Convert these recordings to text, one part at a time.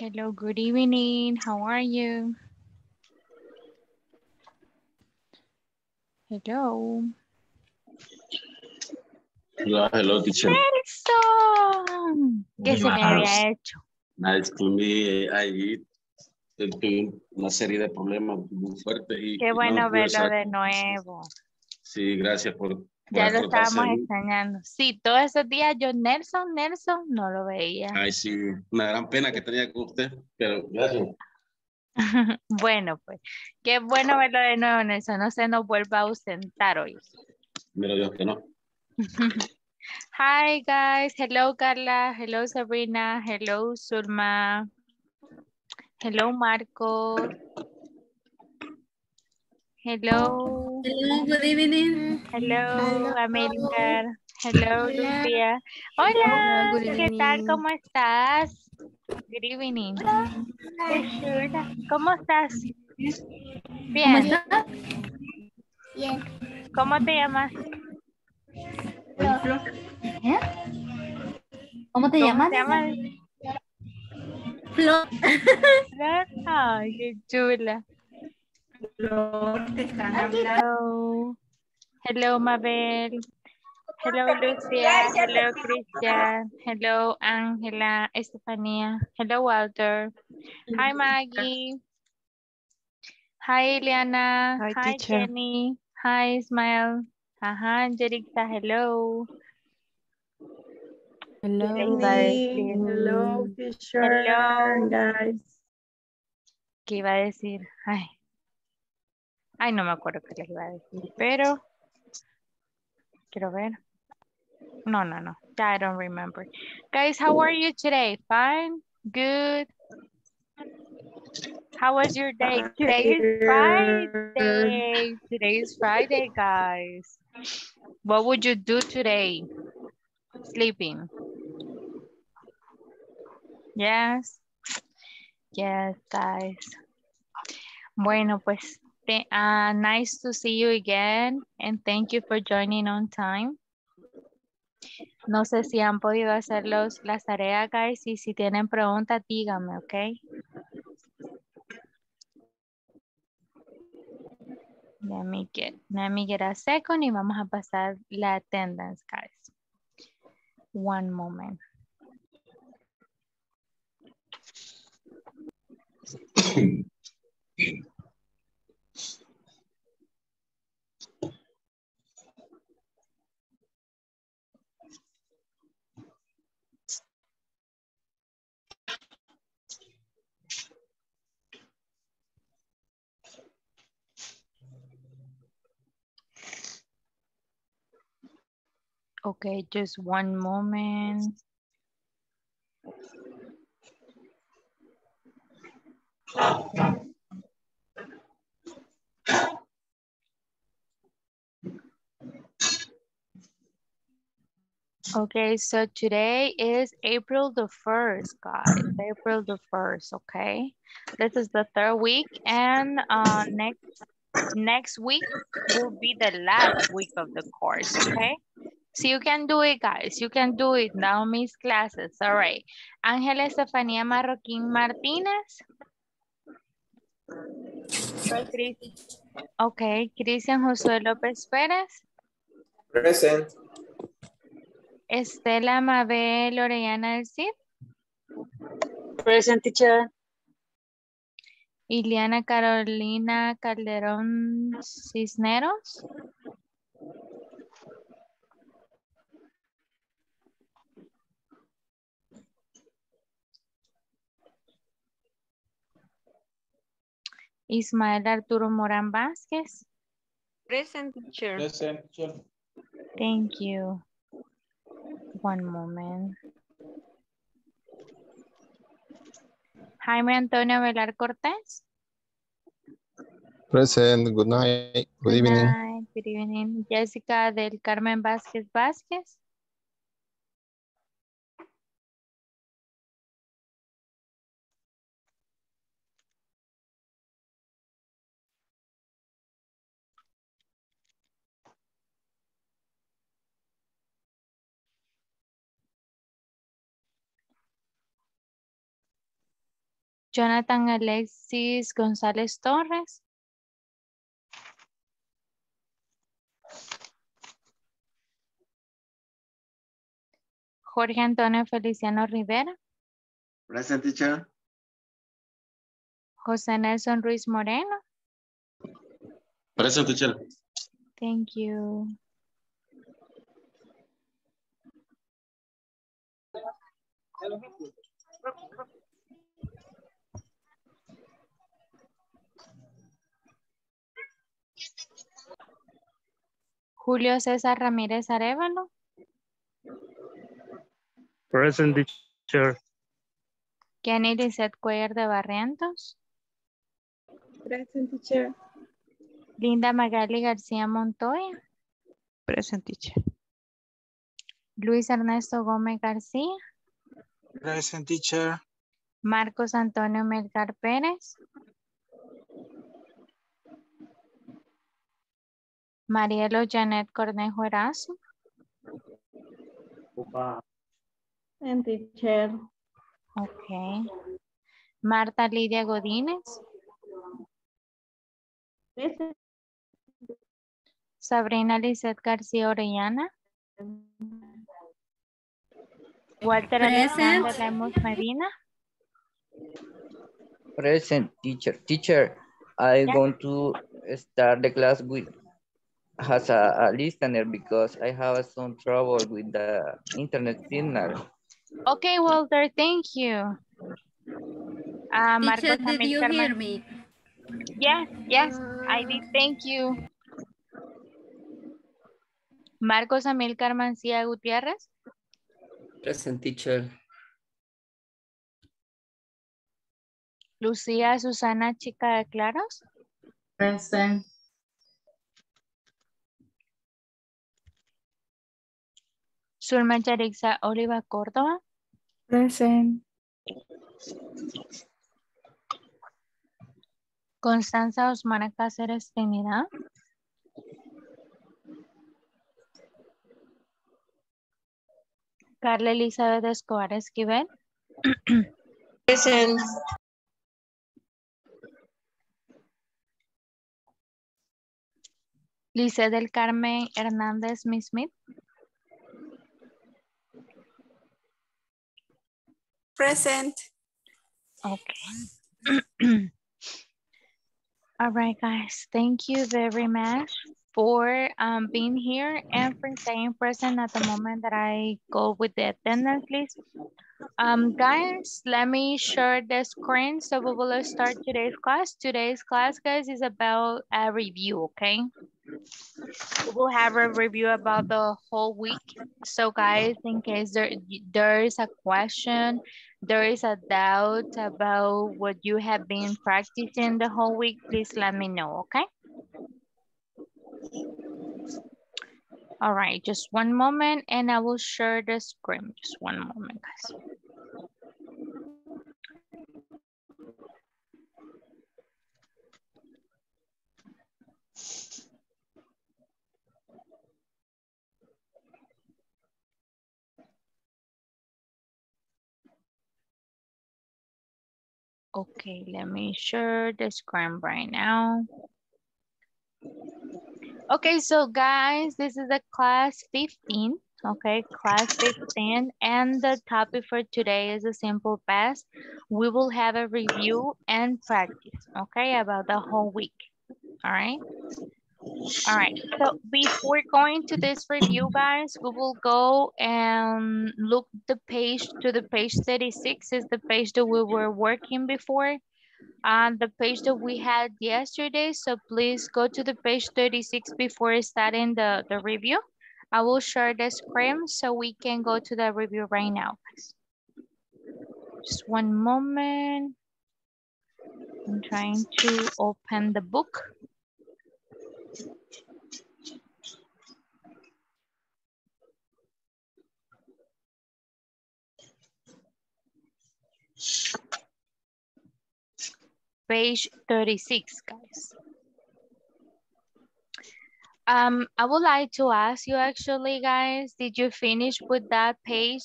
Hello, good evening. How are you? Hello. Hola, hello, teacher. Nelson. ¿Qué se me había hecho? Nice to meet you. Tuve una serie de problemas muy fuertes. Y qué bueno verlo de nuevo. Sí, gracias por... Ya lo estábamos extrañando. Sí, todos esos días yo Nelson no lo veía. Ay, sí, una gran pena que tenía con usted, pero gracias. Bueno, pues, qué bueno verlo de nuevo, Nelson. No se nos vuelva a ausentar hoy. Mira, Dios que no. Hi, guys. Hello, Carla. Hello, Sabrina. Hello, Zulma. Hello, Marco. Hello. Hello, good evening. Hello, Amilcar. Hello, Lucia. Hola, ¿qué tal? ¿Cómo estás? Good evening. Hola. ¿Cómo estás? Bien. Bien. ¿Cómo te llamas? ¿Cómo te llamas? Flor. Ay, qué chula. Flor, te están hablando. Hello, Mabel. Hello, Lucia. Hello, Cristian. Hello, Ángela Estefanía. Hello, Walter. Hi, Maggie. Hi, Ileana. Hi, Jenny. Hi, Ismael. Ajá, Angelica. Hello. Hello, guys. Hello, teacher. Hello, guys. ¿Qué iba a decir? Ay, no me acuerdo qué les iba a decir, pero quiero ver. No. I don't remember. Guys, how are you today? Fine? Good? How was your day? Today is Friday. Today is Friday, guys. What would you do today? Sleeping. Yes. Yes, guys. Bueno, pues. Nice to see you again and thank you for joining on time. No sé si han podido hacer las tareas, guys, y si tienen preguntas, díganme, ¿ok? Let me get a second y vamos a pasar la attendance, guys. One moment. Okay, just one moment. Okay, so today is April the 1st, guys. April the 1st, okay? This is the third week and next week will be the last week of the course, okay? So you can do it, guys. You can do it. Now miss classes. All right. Ángela Estefanía Marroquín Martínez. Okay. Cristian Josué López Pérez. Present. Estela Mabel Orellana del Cid. Present, teacher. Ileana Carolina Calderón Cisneros. Ismael Arturo Morán Vázquez. Present, teacher. Present, teacher. Thank you. One moment. Jaime Antonio Velar Cortés. Present. Good night. Good evening. Night. Good evening. Jessica del Carmen Vázquez Vázquez. Jonathan Alexis González Torres. Jorge Antonio Feliciano Rivera. Present, teacher. José Nelson Ruiz Moreno. Present, teacher. Thank you. Julio César Ramírez Arevalo. Present, teacher. Kenny Lisette Cuellar de Barrientos. Present, teacher. Linda Magali García Montoya. Present, teacher. Luis Ernesto Gómez García. Present, teacher. Marcos Antonio Melgar Pérez. Marielo Janet Cornejo-Eraso. And teacher. Okay. Marta Lidia Godinez. Present. Sabrina Lizette García Orellana. Walter Alexander Lemos Medina. Present, teacher. Teacher, I'm going to start the class with as a listener because I have some trouble with the internet signal. Okay, Walter, thank you. Teacher, did you hear me? Yes, yes, I did. Thank you. Marcos Amilcar Mansilla Gutierrez. Present, teacher. Lucia Susana Chica de Claros. Present. Zulma Yarixa Oliva Córdoba. Present. Constanza Osmara Cáceres Trinidad. Carla Elizabeth Escobar Esquivel. Present. Lisset del Carmen Hernández Smith. Present. Okay. All right, guys. Thank you very much for being here and for staying present at the moment that I go with the attendance list. Guys, let me share the screen so we will start today's class. Today's class, guys, is about a review, okay? We'll have a review about the whole week. So guys, in case there is a question, there is a doubt about what you have been practicing the whole week, please let me know, okay? All right, just one moment and I will share the screen. Just one moment, guys. Okay, let me share the screen right now. Okay, so guys, this is the class 15, okay, class 15, and the topic for today is a simple past. We will have a review and practice, okay, about the whole week, all right? All right, so before going to this review, guys, we will go and look the page to the page 36 is the page that we were working before. On the page that we had yesterday, so please go to the page 36 before starting the review. I will share the screen so we can go to the review right now. Just one moment. I'm trying to open the book. Page 36, guys. I would like to ask you actually, guys, did you finish with that page?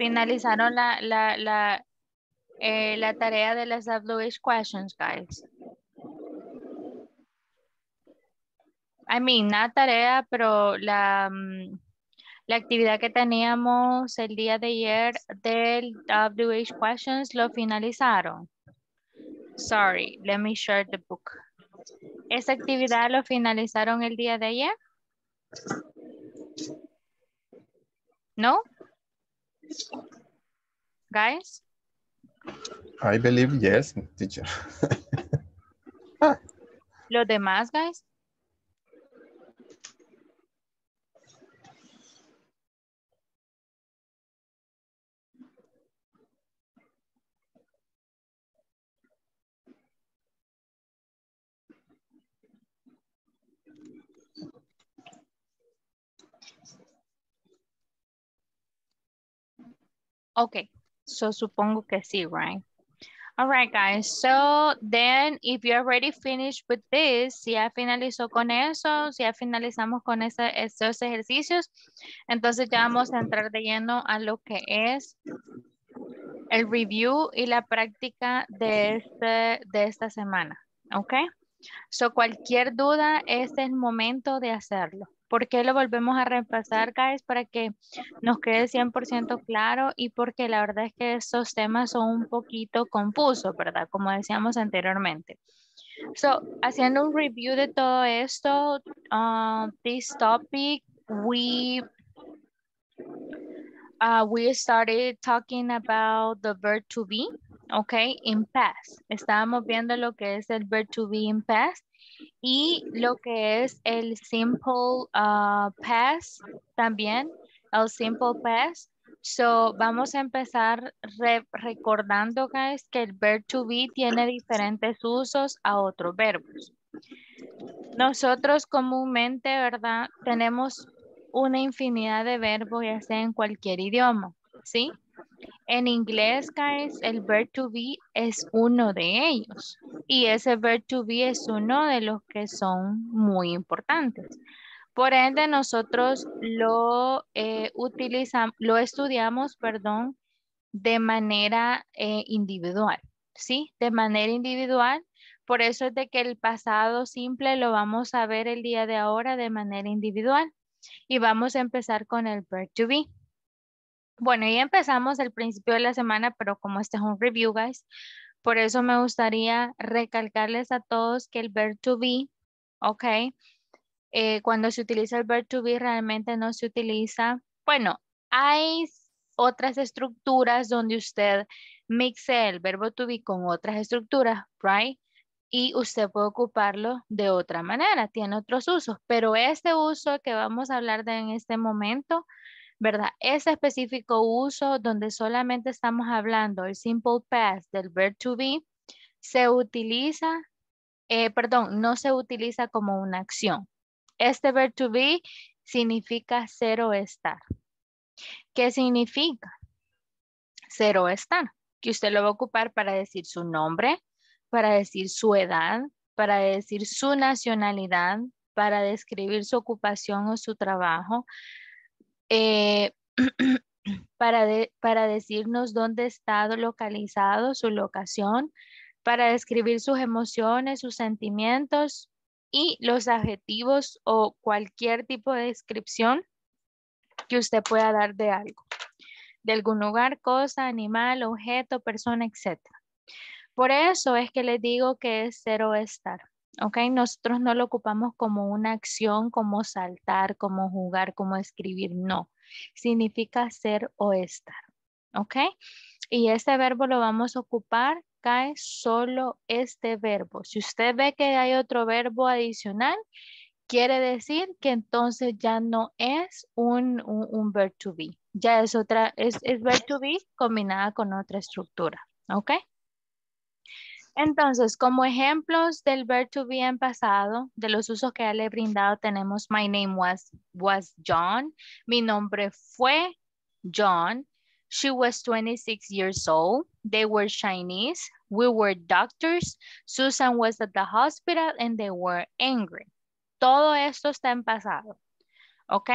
¿Finalizaron la tarea de las WH questions, guys. I mean, no tarea, pero la actividad que teníamos el día de ayer del WH questions lo finalizaron. Sorry, let me share the book. ¿Esa actividad lo finalizaron el día de ayer? ¿No? Guys? I believe yes, teacher. ¿Los demás, guys? Okay, so supongo que sí, right? All right, guys. So then, if you're already finished with this, si ya finalizó con eso, si ya finalizamos con esos ejercicios, entonces ya vamos a entrar de lleno a lo que es el review y la práctica de esta semana, okay? So cualquier duda, este es el momento de hacerlo. ¿Por qué lo volvemos a repasar, guys? Para que nos quede 100% claro y porque la verdad es que estos temas son un poquito confusos, ¿verdad? Como decíamos anteriormente. So, haciendo un review de todo esto, this topic, we started talking about the verb to be, okay, in past. Estábamos viendo lo que es el verb to be in past. Y lo que es el simple past también, el simple past. So, vamos a empezar recordando, guys, que el verb to be tiene diferentes usos a otros verbos. Nosotros comúnmente, ¿verdad? Tenemos una infinidad de verbos, ya sea en cualquier idioma, ¿sí? En inglés, guys, el verb to be es uno de ellos. Y ese verb to be es uno de los que son muy importantes. Por ende, nosotros lo estudiamos, perdón, de manera individual, ¿sí? De manera individual. Por eso es de que el pasado simple lo vamos a ver el día de ahora de manera individual. Y vamos a empezar con el verb to be. Bueno, ya empezamos el principio de la semana, pero como este es un review, guys, por eso me gustaría recalcarles a todos que el verb to be, ok, cuando se utiliza el verb to be realmente no se utiliza. Bueno, hay otras estructuras donde usted mixe el verbo to be con otras estructuras, right? Y usted puede ocuparlo de otra manera, tiene otros usos, pero este uso que vamos a hablar de en este momento, ¿verdad? Ese específico uso donde solamente estamos hablando el simple past del verb to be se utiliza, no se utiliza como una acción. Este verb to be significa cero estar. ¿Qué significa? Cero estar. Que usted lo va a ocupar para decir su nombre, para decir su edad, para decir su nacionalidad, para describir su ocupación o su trabajo. Para decirnos dónde está localizado, su locación, para describir sus emociones, sus sentimientos y los adjetivos o cualquier tipo de descripción que usted pueda dar de algo, de algún lugar, cosa, animal, objeto, persona, etc. Por eso es que les digo que es cero estar. Ok, nosotros no lo ocupamos como una acción, como saltar, como jugar, como escribir, no. Significa ser o estar, ok. Y este verbo lo vamos a ocupar, cae solo este verbo. Si usted ve que hay otro verbo adicional, quiere decir que entonces ya no es un verb to be. Ya es otra, es verb to be combinada con otra estructura, ok. Entonces, como ejemplos del verb to be en pasado, de los usos que ya le he brindado, tenemos my name was John, mi nombre fue John, she was 26 years old, they were Chinese, we were doctors, Susan was at the hospital and they were angry. Todo esto está en pasado, ¿ok?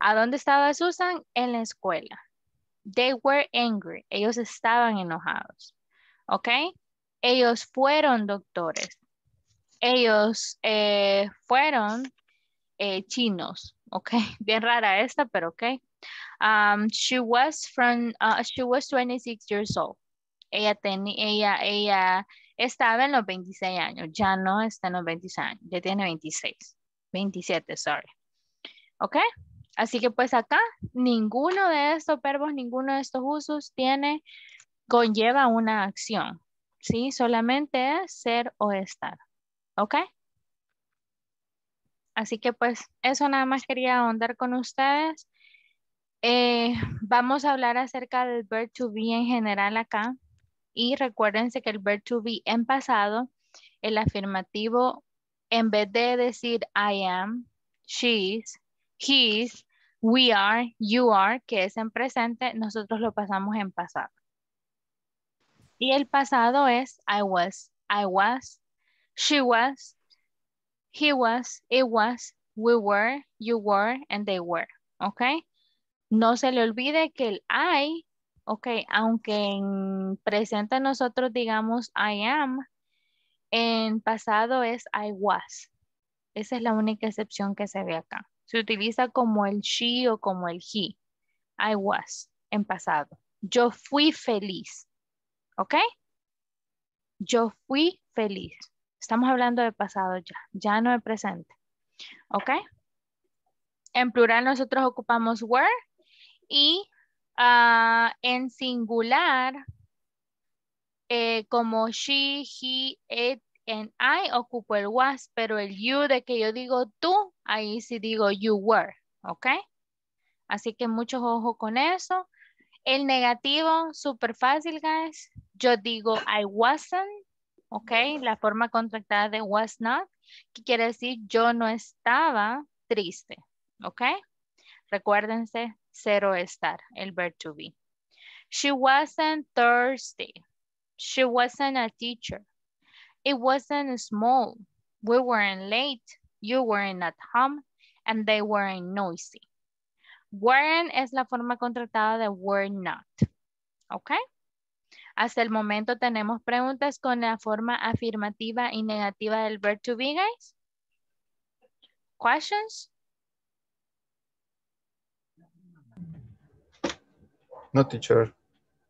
¿A dónde estaba Susan? En la escuela. They were angry, ellos estaban enojados. ¿ok? Ellos fueron doctores. Ellos fueron chinos, ¿ok? Bien rara esta, pero ok. She was 26 years old. Ella estaba en los 26 años. Ya no está en los 26 años. Ya tiene 26. 27, sorry. ¿Ok? Así que pues acá ninguno de estos verbos, ninguno de estos usos conlleva una acción. ¿Sí? Solamente es ser o estar. ¿Ok? Así que pues eso nada más quería ahondar con ustedes. Vamos a hablar acerca del verb to be en general acá. Y recuérdense que el verb to be en pasado, el afirmativo, en vez de decir I am, she's, he's, we are, you are, que es en presente, nosotros lo pasamos en pasado. Y el pasado es I was, she was, he was, it was, we were, you were, and they were, ¿ok? No se le olvide que el I, ok, aunque en presente nosotros digamos I am, en pasado es I was. Esa es la única excepción que se ve acá. Se utiliza como el she o como el he. I was, en pasado. Yo fui feliz, ok. Yo fui feliz. Estamos hablando de pasado ya, ya no de presente, ok. En plural nosotros ocupamos were. Y en singular, como she, he, it, and I, ocupo el was, pero el you de que yo digo tú, ahí sí digo you were, ¿ok? Así que mucho ojo con eso. El negativo, súper fácil, guys. Yo digo I wasn't, ¿ok? La forma contractada de was not, que quiere decir yo no estaba triste, ¿ok? Recuérdense. Cero estar, el verb to be. She wasn't thirsty. She wasn't a teacher. It wasn't small. We weren't late. You weren't at home. And they weren't noisy. Weren't es la forma contratada de were not. ¿Ok? Hasta el momento tenemos preguntas con la forma afirmativa y negativa del verb to be, guys. Questions? No, teacher.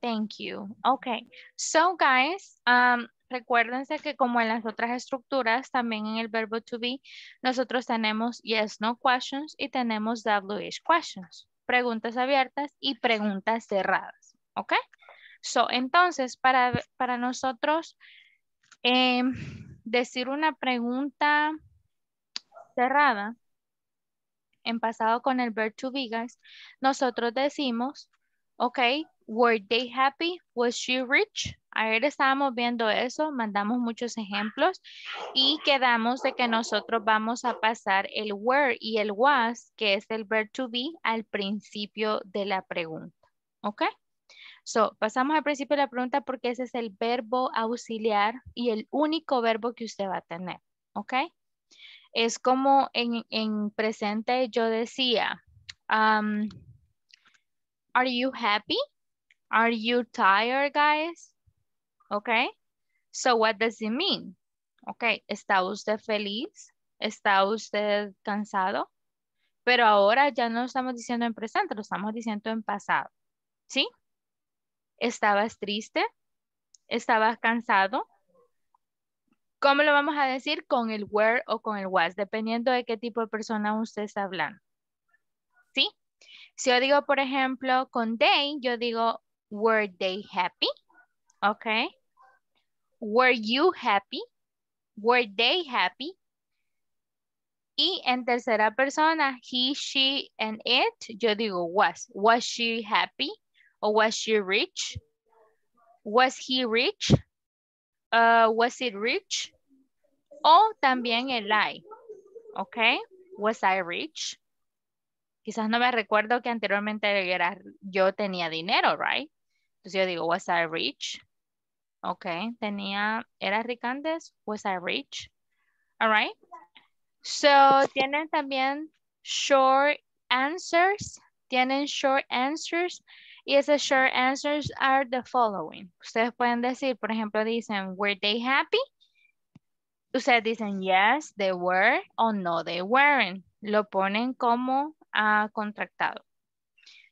Thank you. Okay. So, guys, recuérdense que como en las otras estructuras, también en el verbo to be, nosotros tenemos yes, no questions y tenemos WH questions. Preguntas abiertas y preguntas cerradas. Okay. So, entonces, para nosotros decir una pregunta cerrada en pasado con el verbo to be, guys, nosotros decimos... Ok, were they happy? Was she rich? Ayer estábamos viendo eso, mandamos muchos ejemplos y quedamos de que nosotros vamos a pasar el were y el was, que es el verb to be, al principio de la pregunta. Ok, so pasamos al principio de la pregunta porque ese es el verbo auxiliar y el único verbo que usted va a tener. Ok, es como en presente yo decía... Are you happy? Are you tired, guys? Okay, so what does it mean? Okay, ¿está usted feliz? ¿Está usted cansado? Pero ahora ya no lo estamos diciendo en presente, lo estamos diciendo en pasado, ¿sí? ¿Estabas triste? ¿Estabas cansado? ¿Cómo lo vamos a decir? Con el were o con el was, dependiendo de qué tipo de persona usted está hablando, ¿sí? Si yo digo, por ejemplo, con they, yo digo, were they happy? Ok. Were you happy? Were they happy? Y en tercera persona, he, she, and it, yo digo was. Was she happy? O was she rich? Was he rich? Was it rich? O también el I. Ok. Was I rich? Quizás no me recuerdo que anteriormente yo tenía dinero, right? Entonces yo digo, was I rich? Ok, ¿era rica antes? Was I rich? All right. So, tienen también short answers. Y esas short answers are the following. Ustedes pueden decir, por ejemplo, dicen, were they happy? Ustedes dicen, yes, they were, o no, they weren't. Lo ponen como contractado.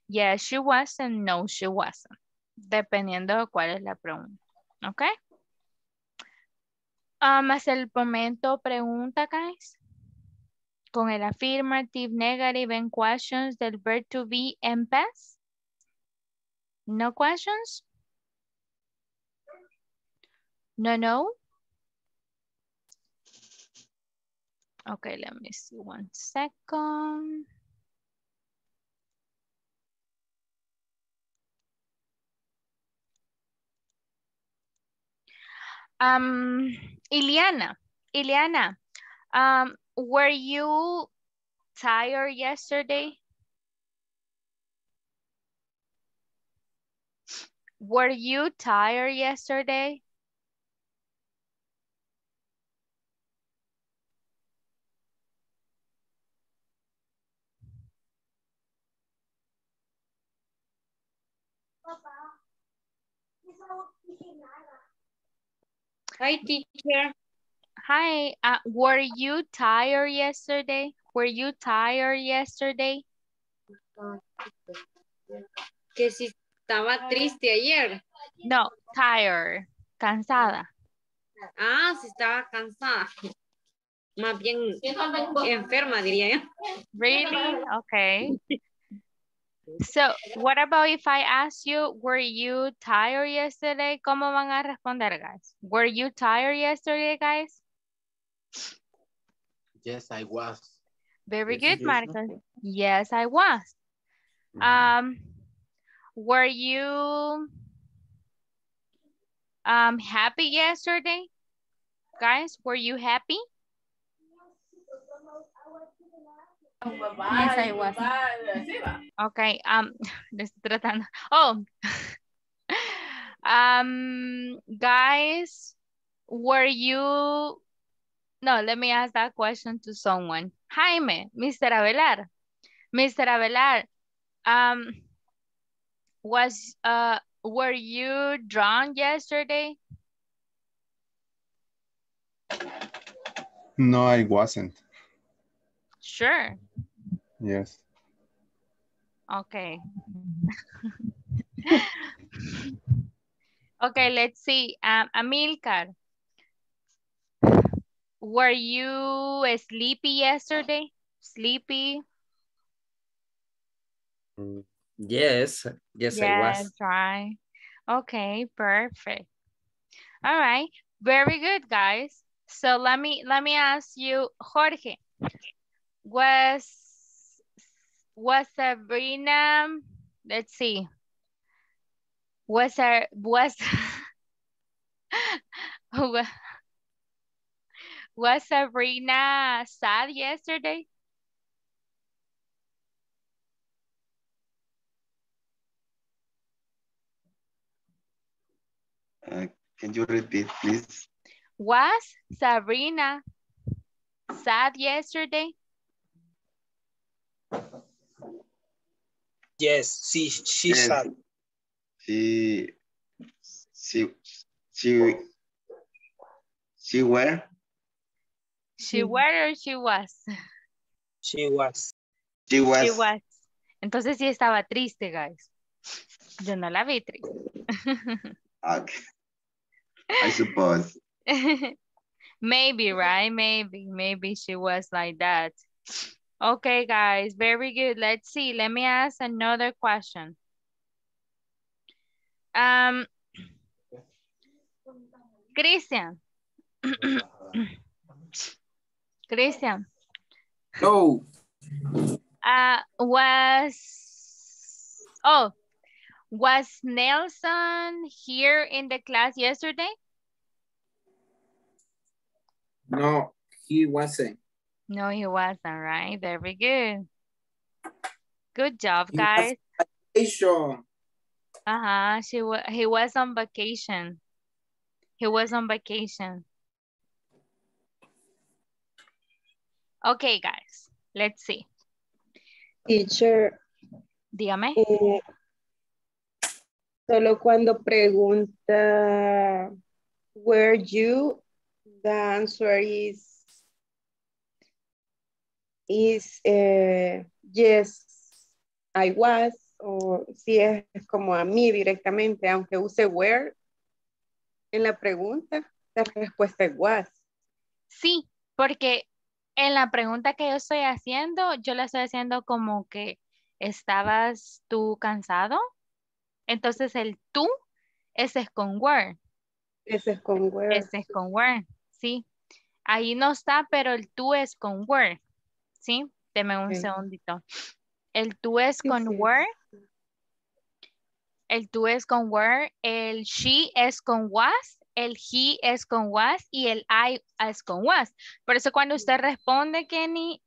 Yes, she was, and no, she wasn't. Dependiendo de cuál es la pregunta. ¿Ok? Hasta el momento pregunta, guys. Con el affirmative, negative, and questions del verb to be and past. No questions? No, no? Okay, let me see 1 second. Ileana, were you tired yesterday? Were you tired yesterday? Hi, teacher. Hi. Were you tired yesterday? Were you tired yesterday? Que si estaba triste ayer. No, tired. Cansada. Ah, si estaba cansada. Más bien enferma, diría yo. Really? Okay. So, what about if I ask you, were you tired yesterday? ¿Cómo van a responder, guys? Were you tired yesterday, guys? Yes, I was. Very good, Marcos. Yes, I was. Were you happy yesterday? Guys, were you happy? Yes, I was. Okay, oh. Guys, were you, no, let me ask that question to someone. Jaime, Mr. Avelar, were you drunk yesterday? No, I wasn't. Sure. Yes. Okay. Okay, let's see. Amilcar, were you sleepy yesterday? Sleepy? Yes, I was. Right. Okay, perfect. All right, very good, guys. So let me ask you, Jorge. Was Sabrina, let's see, was Sabrina sad yesterday? Can you repeat, please? Was Sabrina sad yesterday? Yes, she sad. She were? She were or she was? She was. She was. She was. Entonces sí estaba triste, guys. Yo no la vi triste. Okay. I suppose. Maybe, right? Maybe she was like that. Okay, guys, very good. Let's see. Let me ask another question. Cristian. No. Was Nelson here in the class yesterday? No, he wasn't. No, he wasn't, right? Very good. Good job, guys. Vacation. He was on vacation. Okay, guys. Let's see. Teacher. Dígame. Solo cuando pregunta were you, the answer is yes, I was, o si es como a mí directamente, aunque use where en la pregunta, la respuesta es was. Sí, porque en la pregunta que yo estoy haciendo, yo la estoy haciendo como que ¿estabas tú cansado? Entonces el tú, ese es con were. Ese es con were. Ese es con were, sí. Ahí no está, pero el tú es con were, ¿sí? Deme un segundito. El tú es con were. El tú es con were. El she es con was. El he es con was. Y el I es con was. Por eso cuando usted responde, Kenny,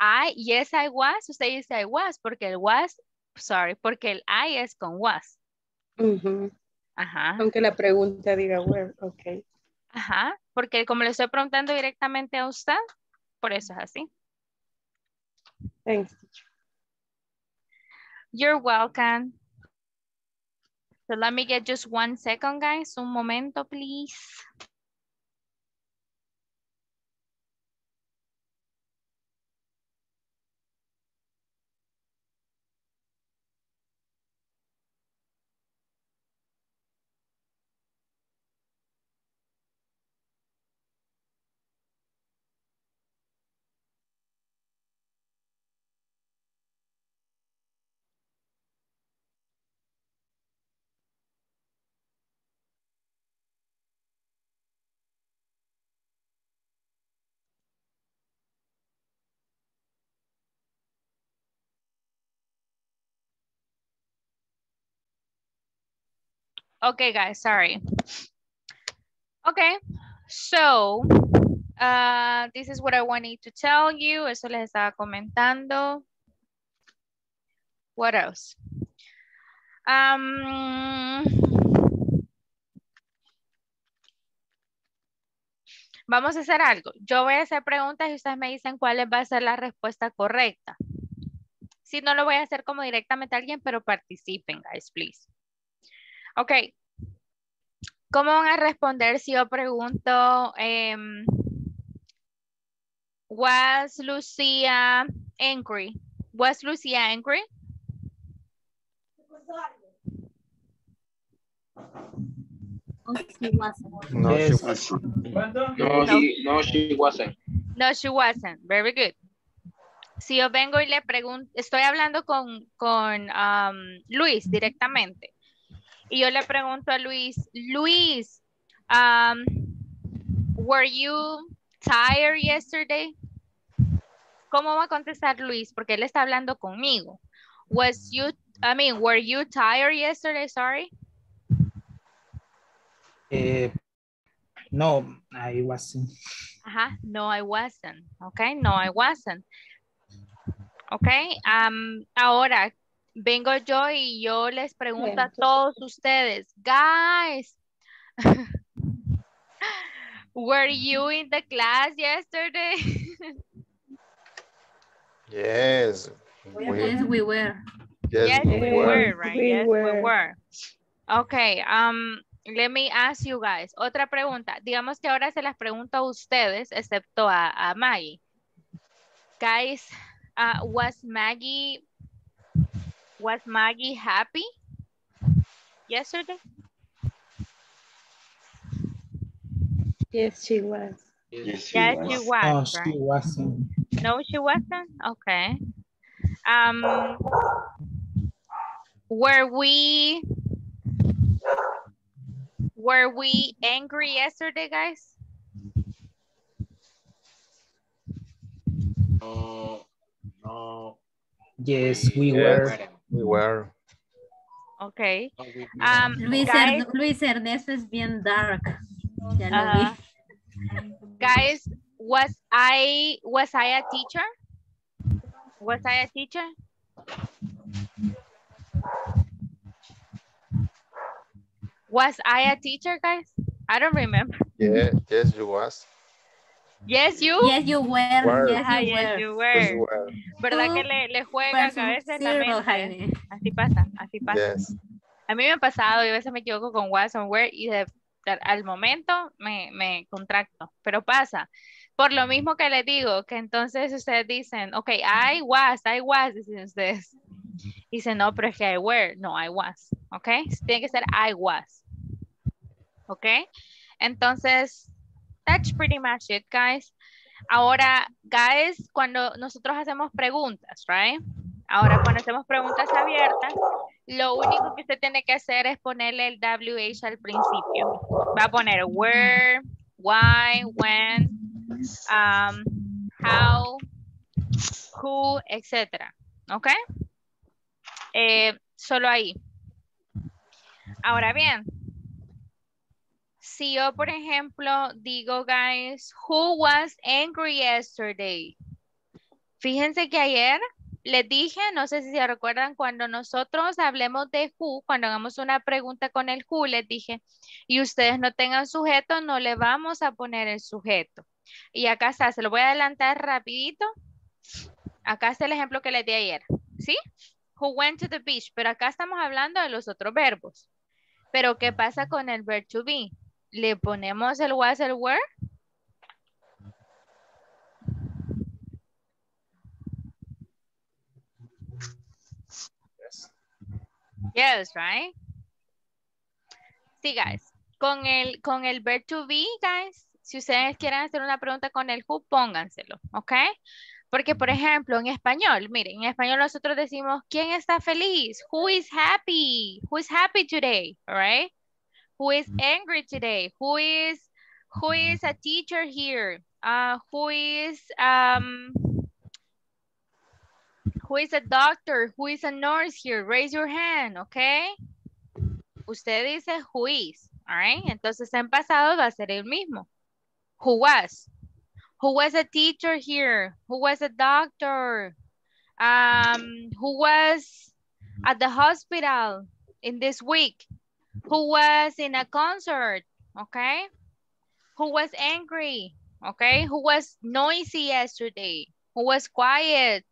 I, yes, I was, usted dice I was, porque el was, sorry, porque el I es con was. Uh-huh. Ajá. Aunque la pregunta diga where, ok. Ajá, porque como le estoy preguntando directamente a usted, por eso es así. Thanks, teacher. You're welcome. So let me get just 1 second, guys. Un momento, please. Okay, guys, sorry. Okay, so this is what I wanted to tell you. Eso les estaba comentando. What else? Vamos a hacer algo. Yo voy a hacer preguntas y ustedes me dicen cuál va a ser la respuesta correcta. Si no, lo voy a hacer como directamente a alguien, pero participen, guys, please. Ok, ¿cómo van a responder si yo pregunto, was Lucia angry? Was Lucia angry? No, she wasn't. No, she wasn't. No, she wasn't. Very good. Si yo vengo y le pregunto, estoy hablando con Luis directamente. Y yo le pregunto a Luis, Luis, were you tired yesterday? ¿Cómo va a contestar Luis? Porque él está hablando conmigo. Were you tired yesterday? Sorry. No, I wasn't. Ajá, no, I wasn't. Okay, no, I wasn't. Okay, ahora vengo yo y yo les pregunto a todos ustedes, guys, were you in the class yesterday? Yes. Yes, we were. Yes, we were, right? Yes, we were. Okay, let me ask you guys, otra pregunta. Digamos que ahora se las pregunto a ustedes, excepto a Maggie. Guys, was Maggie happy yesterday? Yes, she was. Yes, she was. No, right? She wasn't. No, she wasn't? Okay. Were we angry yesterday, guys? No. Yes, we were. Okay. Luis Ernesto es bien dark. Ya lo vi. Guys, was I a teacher? Was I a teacher? Was I a teacher, guys? I don't remember. Yeah, yes, you was. Yes, you. Yes, you were. Yes, you were. ¿Verdad que le juegan a veces la mente? Así pasa, así pasa. Yes. A mí me ha pasado, y a veces me equivoco con was and were y al momento me contracto, pero pasa. Por lo mismo que les digo, que entonces ustedes dicen, ok, I was, dicen ustedes. Dicen, no, pero es que I were, no, I was, ok. Tiene que ser I was, ok. Entonces, that's pretty much it, guys. Ahora, guys, cuando nosotros hacemos preguntas, right? Ahora, cuando hacemos preguntas abiertas, lo único que usted tiene que hacer es ponerle el WH al principio. Va a poner where, why, when, how, who, etc. ¿Ok? Solo ahí. Ahora bien, si yo, por ejemplo, digo, guys, who was angry yesterday? Fíjense que ayer les dije, no sé si se recuerdan, cuando nosotros hablemos de who, cuando hagamos una pregunta con el who, les dije, y ustedes no tengan sujeto, no le vamos a poner el sujeto. Y acá está, se lo voy a adelantar rapidito. Acá está el ejemplo que les di ayer, ¿sí? Who went to the beach, pero acá estamos hablando de los otros verbos. Pero ¿qué pasa con el verb to be? ¿Le ponemos el was, el were? Yes, right? Sí, guys. Con el verb to be, guys, si ustedes quieren hacer una pregunta con el who, pónganselo, ¿ok? Porque, por ejemplo, en español, miren, en español nosotros decimos, ¿quién está feliz? Who is happy? Who is happy today? All right? Who is angry today? Who is a teacher here? Who is a doctor? Who is a nurse here? Raise your hand, okay? Usted dice who is, all right? Entonces en pasado va a ser el mismo. Who was? Who was a teacher here? Who was a doctor? Who was at the hospital in this week? Who was in a concert, okay? Who was angry, okay? Who was noisy yesterday? Who was quiet?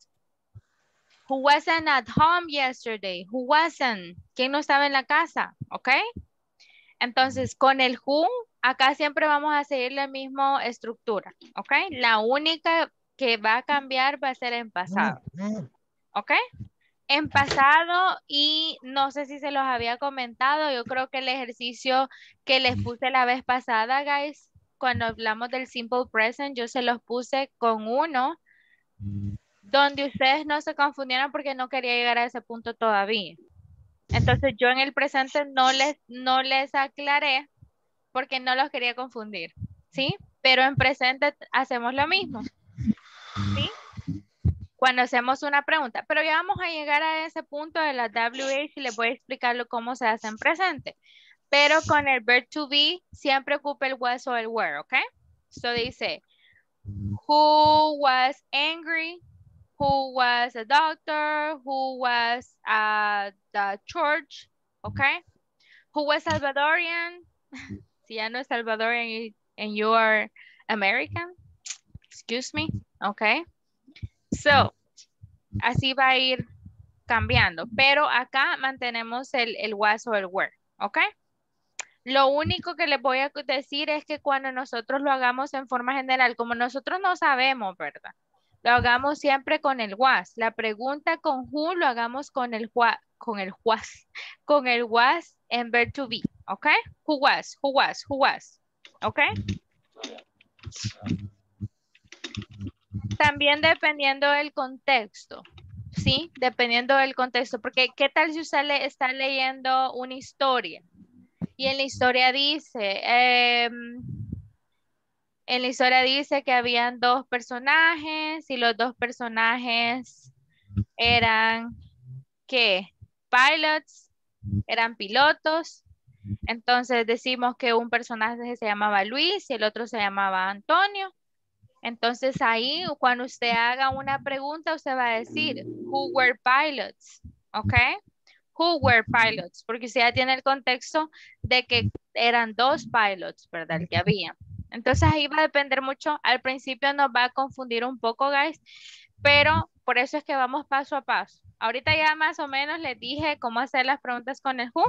Who wasn't at home yesterday? Who wasn't? ¿Quién no estaba en la casa? ¿Ok? Entonces, con el who, acá siempre vamos a seguir la misma estructura. ¿Ok? La única que va a cambiar va a ser en pasado. ¿Ok? En pasado, y no sé si se los había comentado, yo creo que el ejercicio que les puse la vez pasada, guys, cuando hablamos del simple present, yo se los puse con uno donde ustedes no se confundieran porque no quería llegar a ese punto todavía. Entonces yo en el presente no les aclaré porque no los quería confundir, ¿sí? Pero en presente hacemos lo mismo, ¿sí? Cuando hacemos una pregunta. Pero ya vamos a llegar a ese punto de la WH y les voy a explicar cómo se hace en presente. Pero con el verb to be siempre ocupa el was o el were, ¿ok? Esto dice, who was angry? Who was a doctor? Who was at the church? Okay. Who was Salvadorian? Si ya no es Salvadorian and you are American. Excuse me. Okay. So, así va a ir cambiando. Pero acá mantenemos el was o el were. Okay. Lo único que les voy a decir es que cuando nosotros lo hagamos en forma general, como nosotros no sabemos, ¿verdad? Lo hagamos siempre con el was. La pregunta con who lo hagamos con el was. Con el was en verb to be. ¿Ok? Who was, who was, who was. ¿Ok? También dependiendo del contexto. ¿Sí? Dependiendo del contexto. Porque ¿qué tal si usted está leyendo una historia? Y en la historia dice... En la historia dice que habían dos personajes y los dos personajes eran, ¿qué? Pilots, eran pilotos. Entonces decimos que un personaje se llamaba Luis y el otro se llamaba Antonio. Entonces ahí cuando usted haga una pregunta usted va a decir, who were pilots? ¿Ok? Who were pilots? Porque usted ya tiene el contexto de que eran dos pilots, ¿verdad? El que había. Entonces ahí va a depender mucho, al principio nos va a confundir un poco, guys, pero por eso es que vamos paso a paso, Ahorita ya más o menos les dije cómo hacer las preguntas con el who.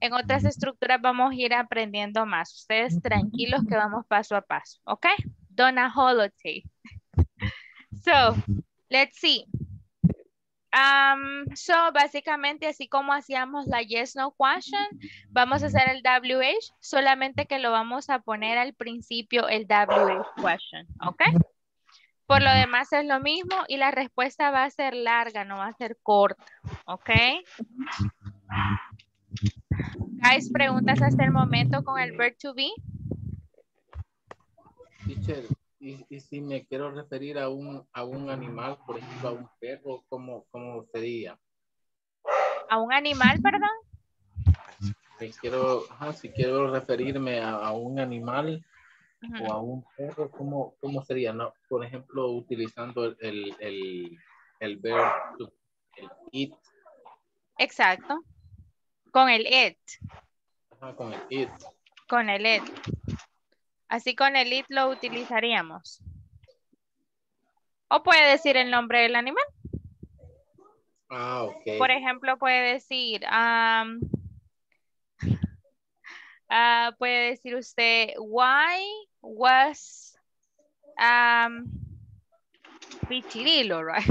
En otras estructuras vamos a ir aprendiendo más. Ustedes tranquilos que vamos paso a paso. ¿Ok? Donna Holiday. So, let's see. So, básicamente así como hacíamos la yes, no question, vamos a hacer el WH, solamente que lo vamos a poner al principio el WH question, ¿ok? Por lo demás es lo mismo y la respuesta va a ser larga, no va a ser corta, ¿ok? ¿Guys, preguntas hasta el momento con el verb to be? Teacher, y si me quiero referir a un animal, por ejemplo, a un perro, ¿cómo sería? ¿A un animal, perdón? Si quiero referirme a un animal, uh-huh, o a un perro, ¿cómo sería? No, por ejemplo, utilizando el verbo to, el it. Exacto. Con el it. Ajá, con el it. Con el it. Así con el it lo utilizaríamos. O puede decir el nombre del animal. Ah, ok. Por ejemplo, puede decir, puede decir usted, why was Pichirilo, right?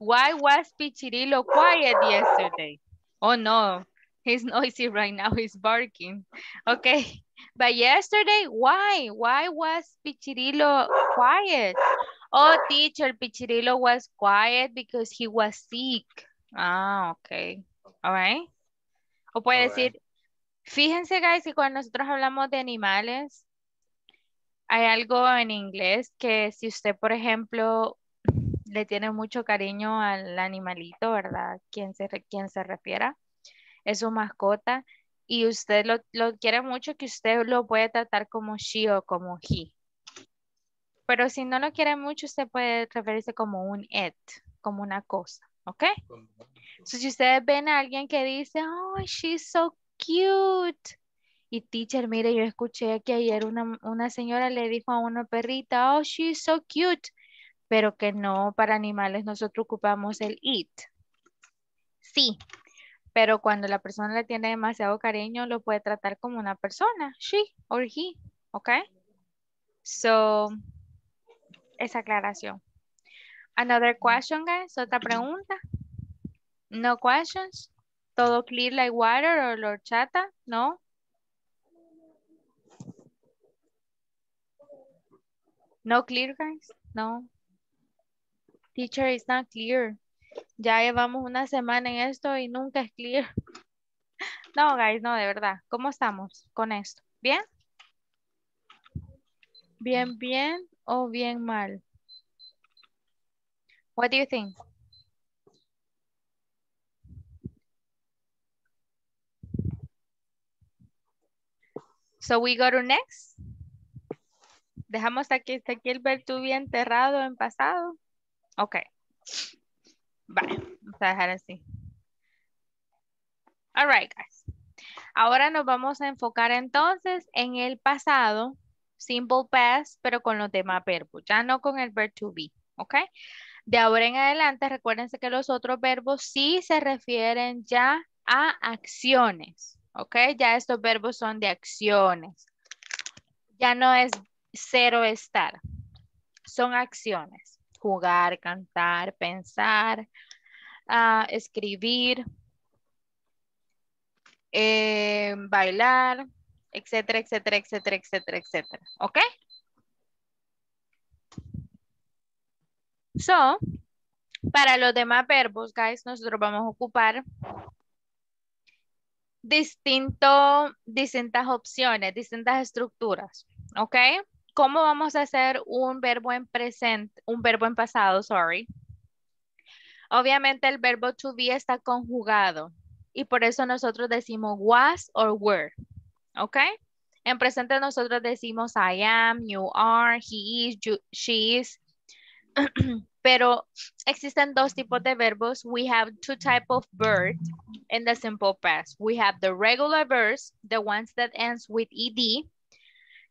Why was Pichirilo quiet yesterday? Oh no, he's noisy right now, he's barking. Okay. But yesterday, why? Why was Pichirilo quiet? Oh, teacher, Pichirilo was quiet because he was sick. Ah, okay. All right. O puede decir, fíjense, guys, que cuando nosotros hablamos de animales, hay algo en inglés que si usted, por ejemplo, le tiene mucho cariño al animalito, ¿verdad? Quien se refiera, es su mascota. Y usted lo quiere mucho, que usted lo puede tratar como she o como he. Pero si no lo quiere mucho, usted puede referirse como un it, como una cosa, ¿ok? So, si ustedes ven a alguien que dice, oh, she's so cute. Y teacher, mire, yo escuché que ayer una señora le dijo a una perrita, oh, she's so cute. Pero que no, para animales nosotros ocupamos el it. Sí. Pero cuando la persona le tiene demasiado cariño, lo puede tratar como una persona. She or he. ¿Ok? So, esa aclaración. Another question, guys. Otra pregunta. No questions. Todo clear like water or horchata. No. No clear, guys. No. Teacher, it's not clear. Ya llevamos una semana en esto y nunca es clear. No, guys, no, de verdad. ¿Cómo estamos con esto? ¿Bien? ¿Bien, bien o bien mal? What do you think? So we go to next. Dejamos aquí el verbo to be enterrado en pasado. Ok. Vale, vamos a dejar así. All right, guys. Ahora nos vamos a enfocar entonces en el pasado, simple past, pero con los demás verbos, ya no con el verb to be, ¿ok? De ahora en adelante, recuérdense que los otros verbos sí se refieren ya a acciones, ¿ok? Ya estos verbos son de acciones. Ya no es cero estar, son acciones. Jugar, cantar, pensar, escribir, bailar, etcétera, etcétera, etcétera, etcétera, etcétera. ¿Ok? So, para los demás verbos, guys, nosotros vamos a ocupar distintas opciones, distintas estructuras. ¿Ok? ¿Cómo vamos a hacer un verbo en presente, un verbo en pasado, sorry? Obviamente el verbo to be está conjugado y por eso nosotros decimos was or were, ¿ok? En presente nosotros decimos I am, you are, he is, you, she is, pero existen dos tipos de verbos. We have two types of verbs in the simple past. We have the regular verbs, the ones that ends with ed.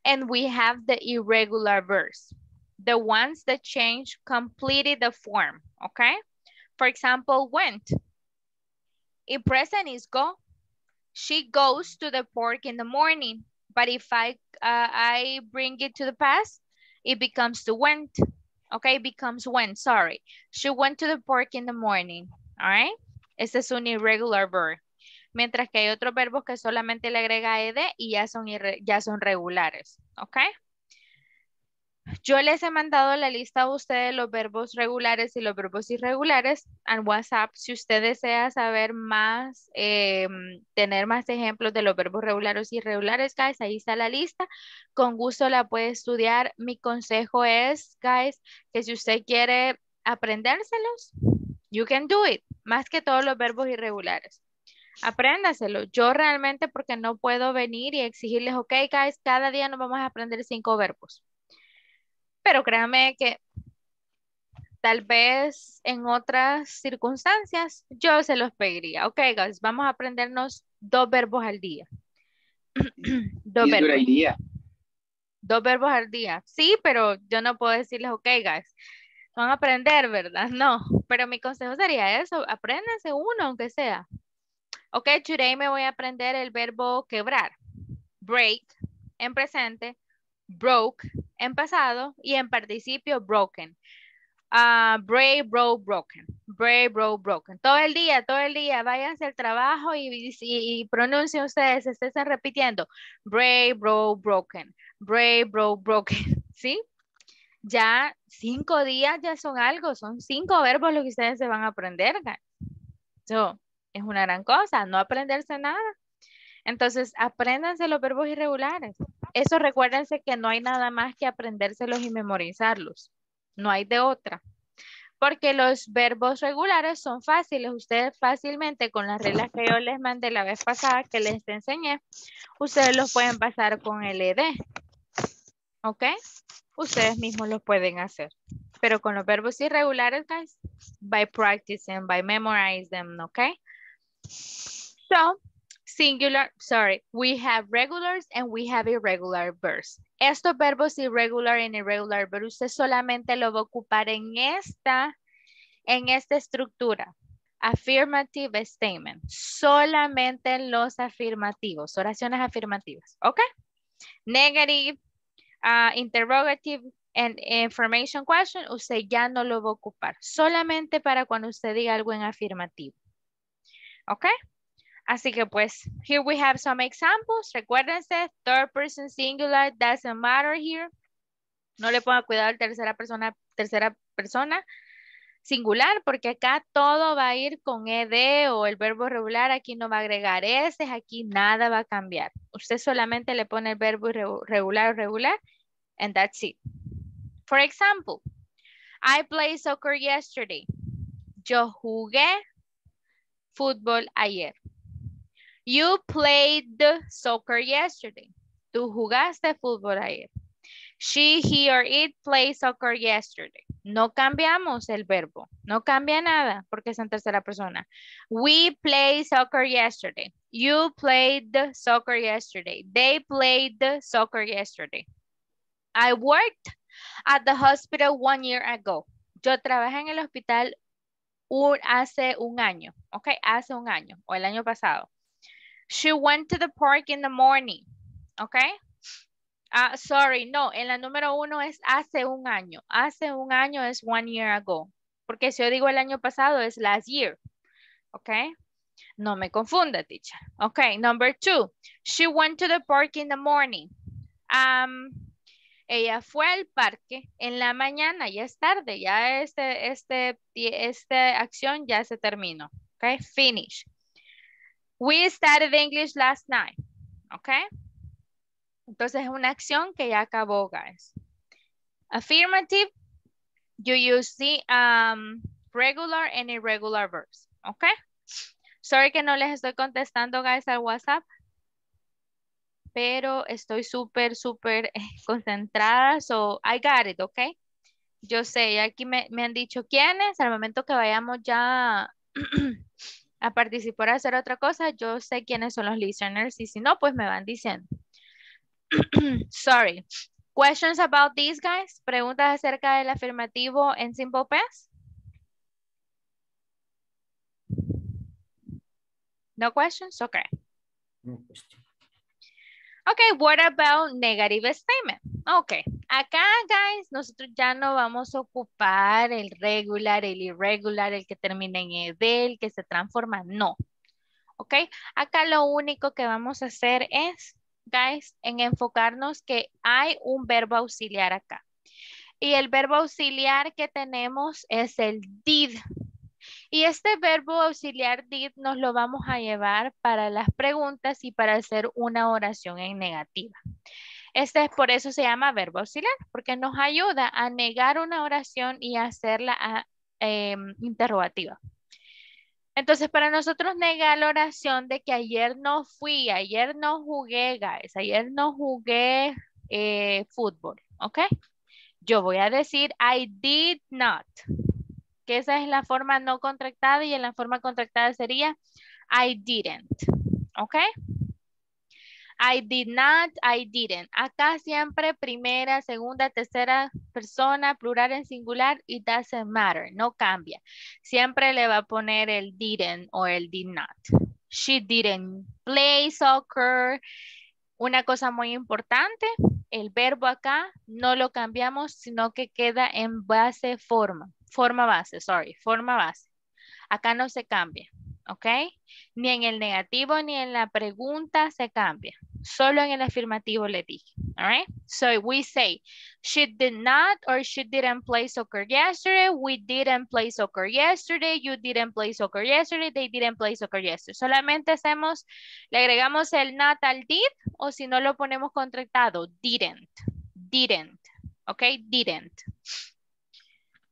And we have the irregular verbs, the ones that change completely the form, okay? For example, went. In present is go. She goes to the park in the morning. But if I bring it to the past, it becomes to went. Okay, it becomes went, sorry. She went to the park in the morning. All right? Este es un irregular verb. Mientras que hay otros verbos que solamente le agrega ed y ya son regulares. ¿Ok? Yo les he mandado la lista a ustedes de los verbos regulares y los verbos irregulares en WhatsApp. Si usted desea saber más, tener más ejemplos de los verbos regulares y irregulares, guys, ahí está la lista. Con gusto la puede estudiar. Mi consejo es, guys, que si usted quiere aprendérselos, you can do it. Más que todos los verbos irregulares. Apréndaselo. Yo realmente porque no puedo venir y exigirles, ok, guys, cada día nos vamos a aprender 5 verbos. Pero créanme que tal vez en otras circunstancias yo se los pediría. Ok, guys, vamos a aprendernos 2 verbos al día. 2 verbos al día. 2 verbos al día. Sí, pero yo no puedo decirles, ok, guys, van a aprender, ¿verdad? No, pero mi consejo sería eso. Apréndanse uno, aunque sea. Ok, today me voy a aprender el verbo quebrar. Break en presente, broke en pasado y en participio broken. Brave, broke, broken. Brave, broke, broken. Todo el día, váyanse al trabajo y pronuncien ustedes, estén repitiendo. Brave, broke, broken. Brave, broke, broken. ¿Sí? Ya 5 días ya son algo, son 5 verbos los que ustedes se van a aprender, guys. So, es una gran cosa, no aprenderse nada. Entonces, apréndanse los verbos irregulares. Eso recuérdense que no hay nada más que aprendérselos y memorizarlos. No hay de otra. Porque los verbos regulares son fáciles. Ustedes fácilmente, con las reglas que yo les mandé la vez pasada que les enseñé, ustedes los pueden pasar con el ed. ¿Ok? Ustedes mismos los pueden hacer. Pero con los verbos irregulares, guys, by practicing, by memorize them, ¿ok? So, we have regulars and we have irregular verbs. Estos verbos irregular and irregular verbs, usted solamente lo va a ocupar en esta estructura. Affirmative statement. Solamente en los afirmativos, oraciones afirmativas, ¿ok? Negative, interrogative and information question, usted ya no lo va a ocupar. Solamente para cuando usted diga algo en afirmativo, ¿ok? Así que pues, here we have some examples. Recuérdense, third person singular doesn't matter here. No le ponga cuidado al tercera persona singular, porque acá todo va a ir con ed o el verbo regular. Aquí no va a agregar s, aquí nada va a cambiar. Usted solamente le pone el verbo regular o regular, and that's it. For example, I played soccer yesterday. Yo jugué fútbol ayer. You played soccer yesterday. Tú jugaste fútbol ayer. She, he, or it played soccer yesterday. No cambiamos el verbo. No cambia nada porque es en tercera persona. We played soccer yesterday. You played soccer yesterday. They played soccer yesterday. I worked at the hospital 1 year ago. Yo trabajé en el hospital hace un año. Ok, hace un año o el año pasado. She went to the park in the morning, okay? Sorry, no, en la número 1 es hace un año. Hace un año es 1 year ago. Porque si yo digo el año pasado es last year, okay? No me confunda, teacher. Okay, number 2. She went to the park in the morning. Ella fue al parque en la mañana, ya es tarde, ya esta acción ya se terminó, okay? Finish. We started English last night, ¿ok? Entonces es una acción que ya acabó, guys. Affirmative, you use the regular and irregular verbs, ¿ok? Sorry que no les estoy contestando, guys, al WhatsApp, pero estoy súper concentrada, so I got it, ¿ok? Yo sé, aquí me han dicho quiénes, al momento que vayamos ya... a participar a hacer otra cosa, yo sé quiénes son los listeners y si no, pues me van diciendo. Sorry. Questions about these guys? Preguntas acerca del afirmativo en simple past? No questions? Okay. No question. Okay, what about negative statement? Okay, acá, guys, nosotros ya no vamos a ocupar el regular, el irregular, el que termina en ed, el que se transforma, no. Okay, acá lo único que vamos a hacer es, guys, en enfocarnos que hay un verbo auxiliar acá. Y el verbo auxiliar que tenemos es el did. Y este verbo auxiliar did nos lo vamos a llevar para las preguntas y para hacer una oración en negativa. Este es por eso se llama verbo auxiliar, porque nos ayuda a negar una oración y hacerla interrogativa. Entonces, para nosotros negar la oración de que ayer no fui, ayer no jugué, guys, ayer no jugué fútbol, ¿ok? Yo voy a decir I did not. Que esa es la forma no contractada y en la forma contractada sería I didn't, ¿ok? I did not, I didn't. Acá siempre primera, segunda, tercera persona, plural en singular, it doesn't matter, no cambia. Siempre le va a poner el didn't o el did not. She didn't play soccer. Una cosa muy importante, el verbo acá no lo cambiamos, sino que queda en base forma. Forma base, sorry, forma base. Acá no se cambia, ¿ok? Ni en el negativo ni en la pregunta se cambia. Solo en el afirmativo le dije, all right? So we say, she did not or she didn't play soccer yesterday, we didn't play soccer yesterday, you didn't play soccer yesterday, they didn't play soccer yesterday. Solamente hacemos, le agregamos el not al did o si no lo ponemos contractado, didn't, ¿ok? Didn't.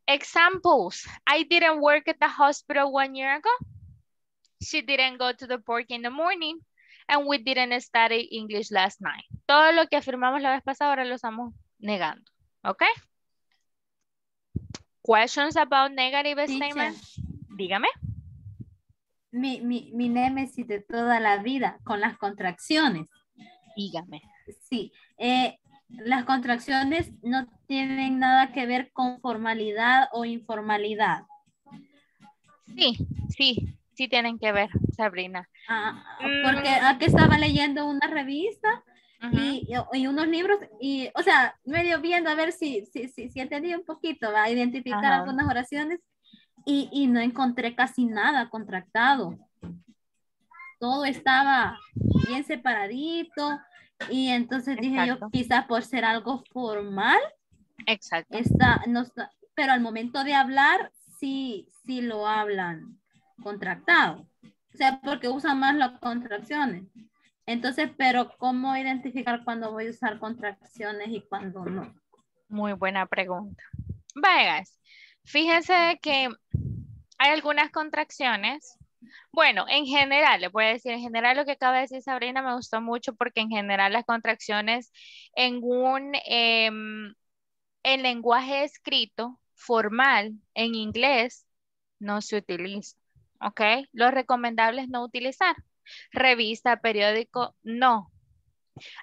Examples, I didn't work at the hospital 1 year ago. She didn't go to the park in the morning. And we didn't study English last night. Todo lo que afirmamos la vez pasada ahora lo estamos negando. ¿Ok? Questions about negative statements. Dígame. Mi némesis de toda la vida con las contracciones. Dígame. Sí. Las contracciones no tienen nada que ver con formalidad o informalidad. Sí tienen que ver, Sabrina. Porque aquí estaba leyendo una revista y unos libros y, o sea, medio viendo a ver si entendí un poquito, a identificar algunas oraciones y no encontré casi nada contractado. Todo estaba bien separadito y entonces dije yo, quizás por ser algo formal. Exacto. Pero al momento de hablar, sí lo hablan contractado, o sea, porque usan más las contracciones. Entonces, pero ¿cómo identificar cuándo voy a usar contracciones y cuándo no? Muy buena pregunta. Vegas, fíjense que hay algunas contracciones. Bueno, en general, les voy a decir, en general lo que acaba de decir Sabrina me gustó mucho porque en general las contracciones en lenguaje escrito, formal, en inglés, no se utiliza. ¿Ok? Lo recomendable es no utilizar. Revista, periódico, no.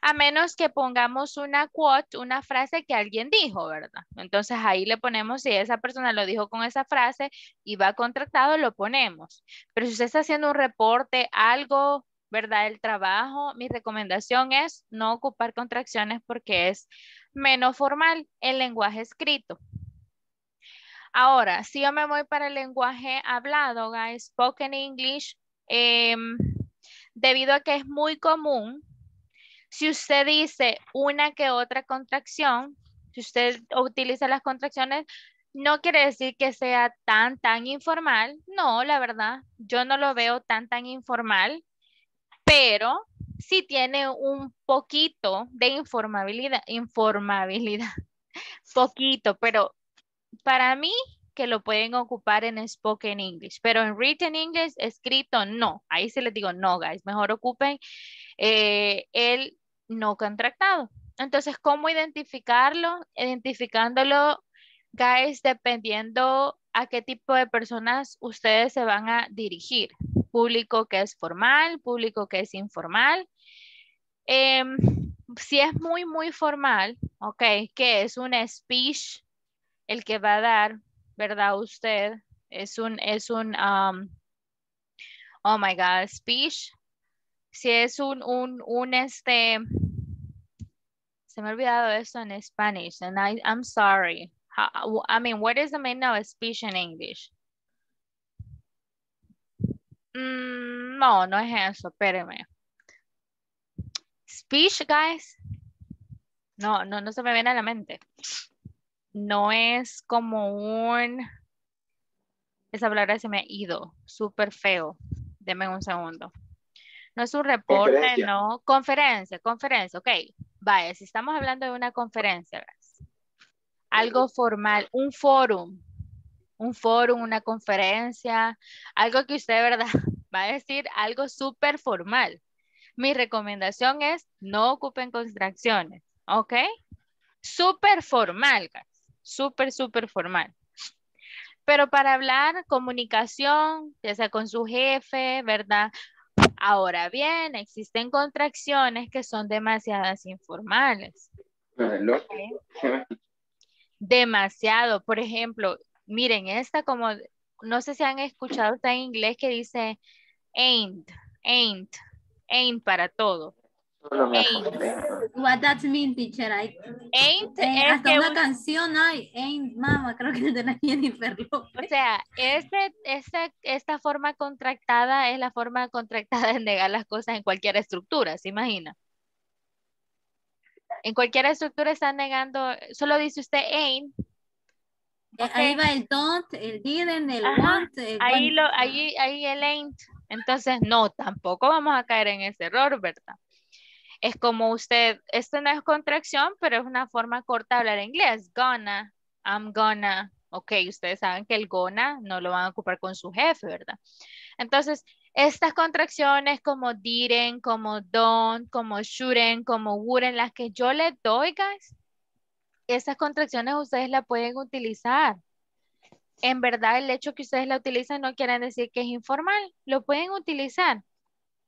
A menos que pongamos una quote, una frase que alguien dijo, ¿verdad? Entonces ahí le ponemos, si esa persona lo dijo con esa frase y va contratado, lo ponemos. Pero si usted está haciendo un reporte, algo, ¿verdad? El trabajo, mi recomendación es no ocupar contracciones porque es menos formal el lenguaje escrito. Ahora, si yo me voy para el lenguaje hablado, guys, spoken English, debido a que es muy común, si usted dice una que otra contracción, si usted utiliza las contracciones, no quiere decir que sea tan informal. No, la verdad, yo no lo veo tan informal, pero sí tiene un poquito de informabilidad, poquito, pero... Para mí, que lo pueden ocupar en spoken English, pero en written English, escrito, no. Ahí sí les digo, no, guys, mejor ocupen el no contractado. Entonces, ¿cómo identificarlo? Identificándolo, guys, dependiendo a qué tipo de personas ustedes se van a dirigir. Público que es formal, público que es informal. Si es muy formal, ok, que es un speech, el que va a dar, ¿verdad? Usted es un oh my God, speech. Si es un se me ha olvidado eso en Spanish, and I'm sorry. I mean, what is the meaning of speech in English? No, no es eso, espérenme. Speech, guys. No se me viene a la mente. No es como un... Esa palabra se me ha ido, súper feo. Deme un segundo. No es un reporte, conferencia. No. Conferencia, ok. Vaya, si estamos hablando de una conferencia, guys. Algo formal, un fórum. Un fórum, una conferencia, algo que usted, ¿verdad? Va a decir algo súper formal. Mi recomendación es no ocupen contracciones, ¿ok? Súper formal, guys. Súper formal. Pero para hablar comunicación, ya sea con su jefe, ¿verdad? Ahora bien, existen contracciones que son demasiadas informales. ¿Okay? Demasiado. Por ejemplo, miren, esta como, no sé si han escuchado, está en inglés que dice ain't para todo. Ain't. What that mean, teacher? Ain't es hasta que una canción hay, ain't mama, creo que es de la Jennifer López. O sea, esta forma contractada es la forma contractada de negar las cosas en cualquier estructura, ¿se imagina? En cualquier estructura están negando, solo dice usted ain't. Okay. Ahí va el don't, el didn't, el want. Ahí el ain't. Entonces, no, tampoco vamos a caer en ese error, ¿verdad? Es como usted, esto no es contracción, pero es una forma corta de hablar inglés. Gonna, I'm gonna. Ok, ustedes saben que el gonna no lo van a ocupar con su jefe, ¿verdad? Entonces, estas contracciones como didn't, como don't, como shouldn't, como wouldn't, las que yo les doy, guys, esas contracciones ustedes las pueden utilizar. En verdad, el hecho que ustedes la utilizan no quieren decir que es informal. Lo pueden utilizar.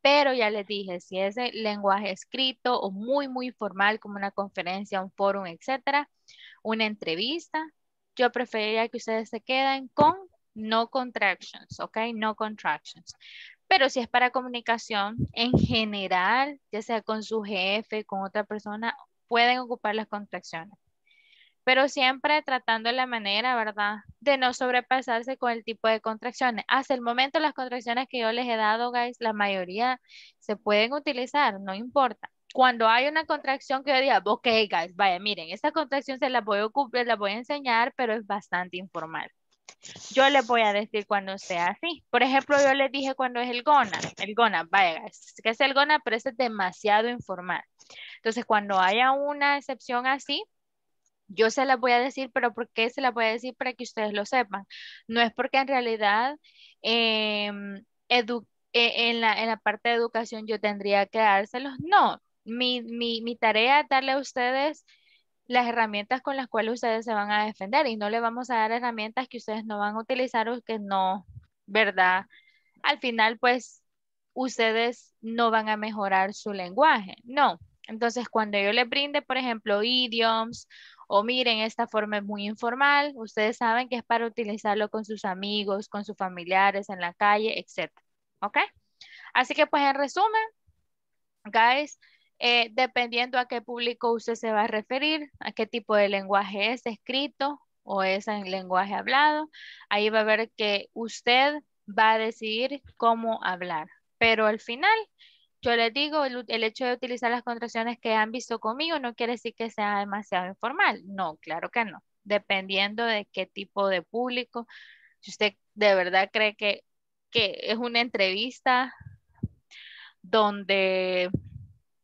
Pero ya les dije, si es el lenguaje escrito o muy formal, como una conferencia, un fórum, etcétera, una entrevista, yo preferiría que ustedes se queden con no contractions, ¿ok? No contractions. Pero si es para comunicación, en general, ya sea con su jefe, con otra persona, pueden ocupar las contracciones. Pero siempre tratando la manera, ¿verdad?, de no sobrepasarse con el tipo de contracciones. Hasta el momento las contracciones que yo les he dado, guys, la mayoría se pueden utilizar, no importa. Cuando hay una contracción que yo diga, ok, guys, vaya, miren, esta contracción se la voy a ocupar, la voy a enseñar, pero es bastante informal. Yo les voy a decir cuando sea así. Por ejemplo, yo les dije cuando es el gonna, vaya, guys, que es el gonna, pero es demasiado informal. Entonces, cuando haya una excepción así, yo se las voy a decir, pero ¿por qué se las voy a decir? Para que ustedes lo sepan. No es porque en realidad en la parte de educación yo tendría que dárselos. No, mi tarea es darle a ustedes las herramientas con las cuales ustedes se van a defender y no le vamos a dar herramientas que ustedes no van a utilizar o que no, ¿verdad? Al final, pues, ustedes no van a mejorar su lenguaje. No. Entonces, cuando yo les brinde, por ejemplo, idioms, o miren, esta forma es muy informal, ustedes saben que es para utilizarlo con sus amigos, con sus familiares, en la calle, etc. ¿Ok? Así que, pues, en resumen, guys, dependiendo a qué público usted se va a referir, a qué tipo de lenguaje es escrito o es en lenguaje hablado, ahí va a ver que usted va a decidir cómo hablar. Pero al final... yo les digo, el hecho de utilizar las contracciones que han visto conmigo no quiere decir que sea demasiado informal. No, claro que no. Dependiendo de qué tipo de público. Si usted de verdad cree que es una entrevista donde,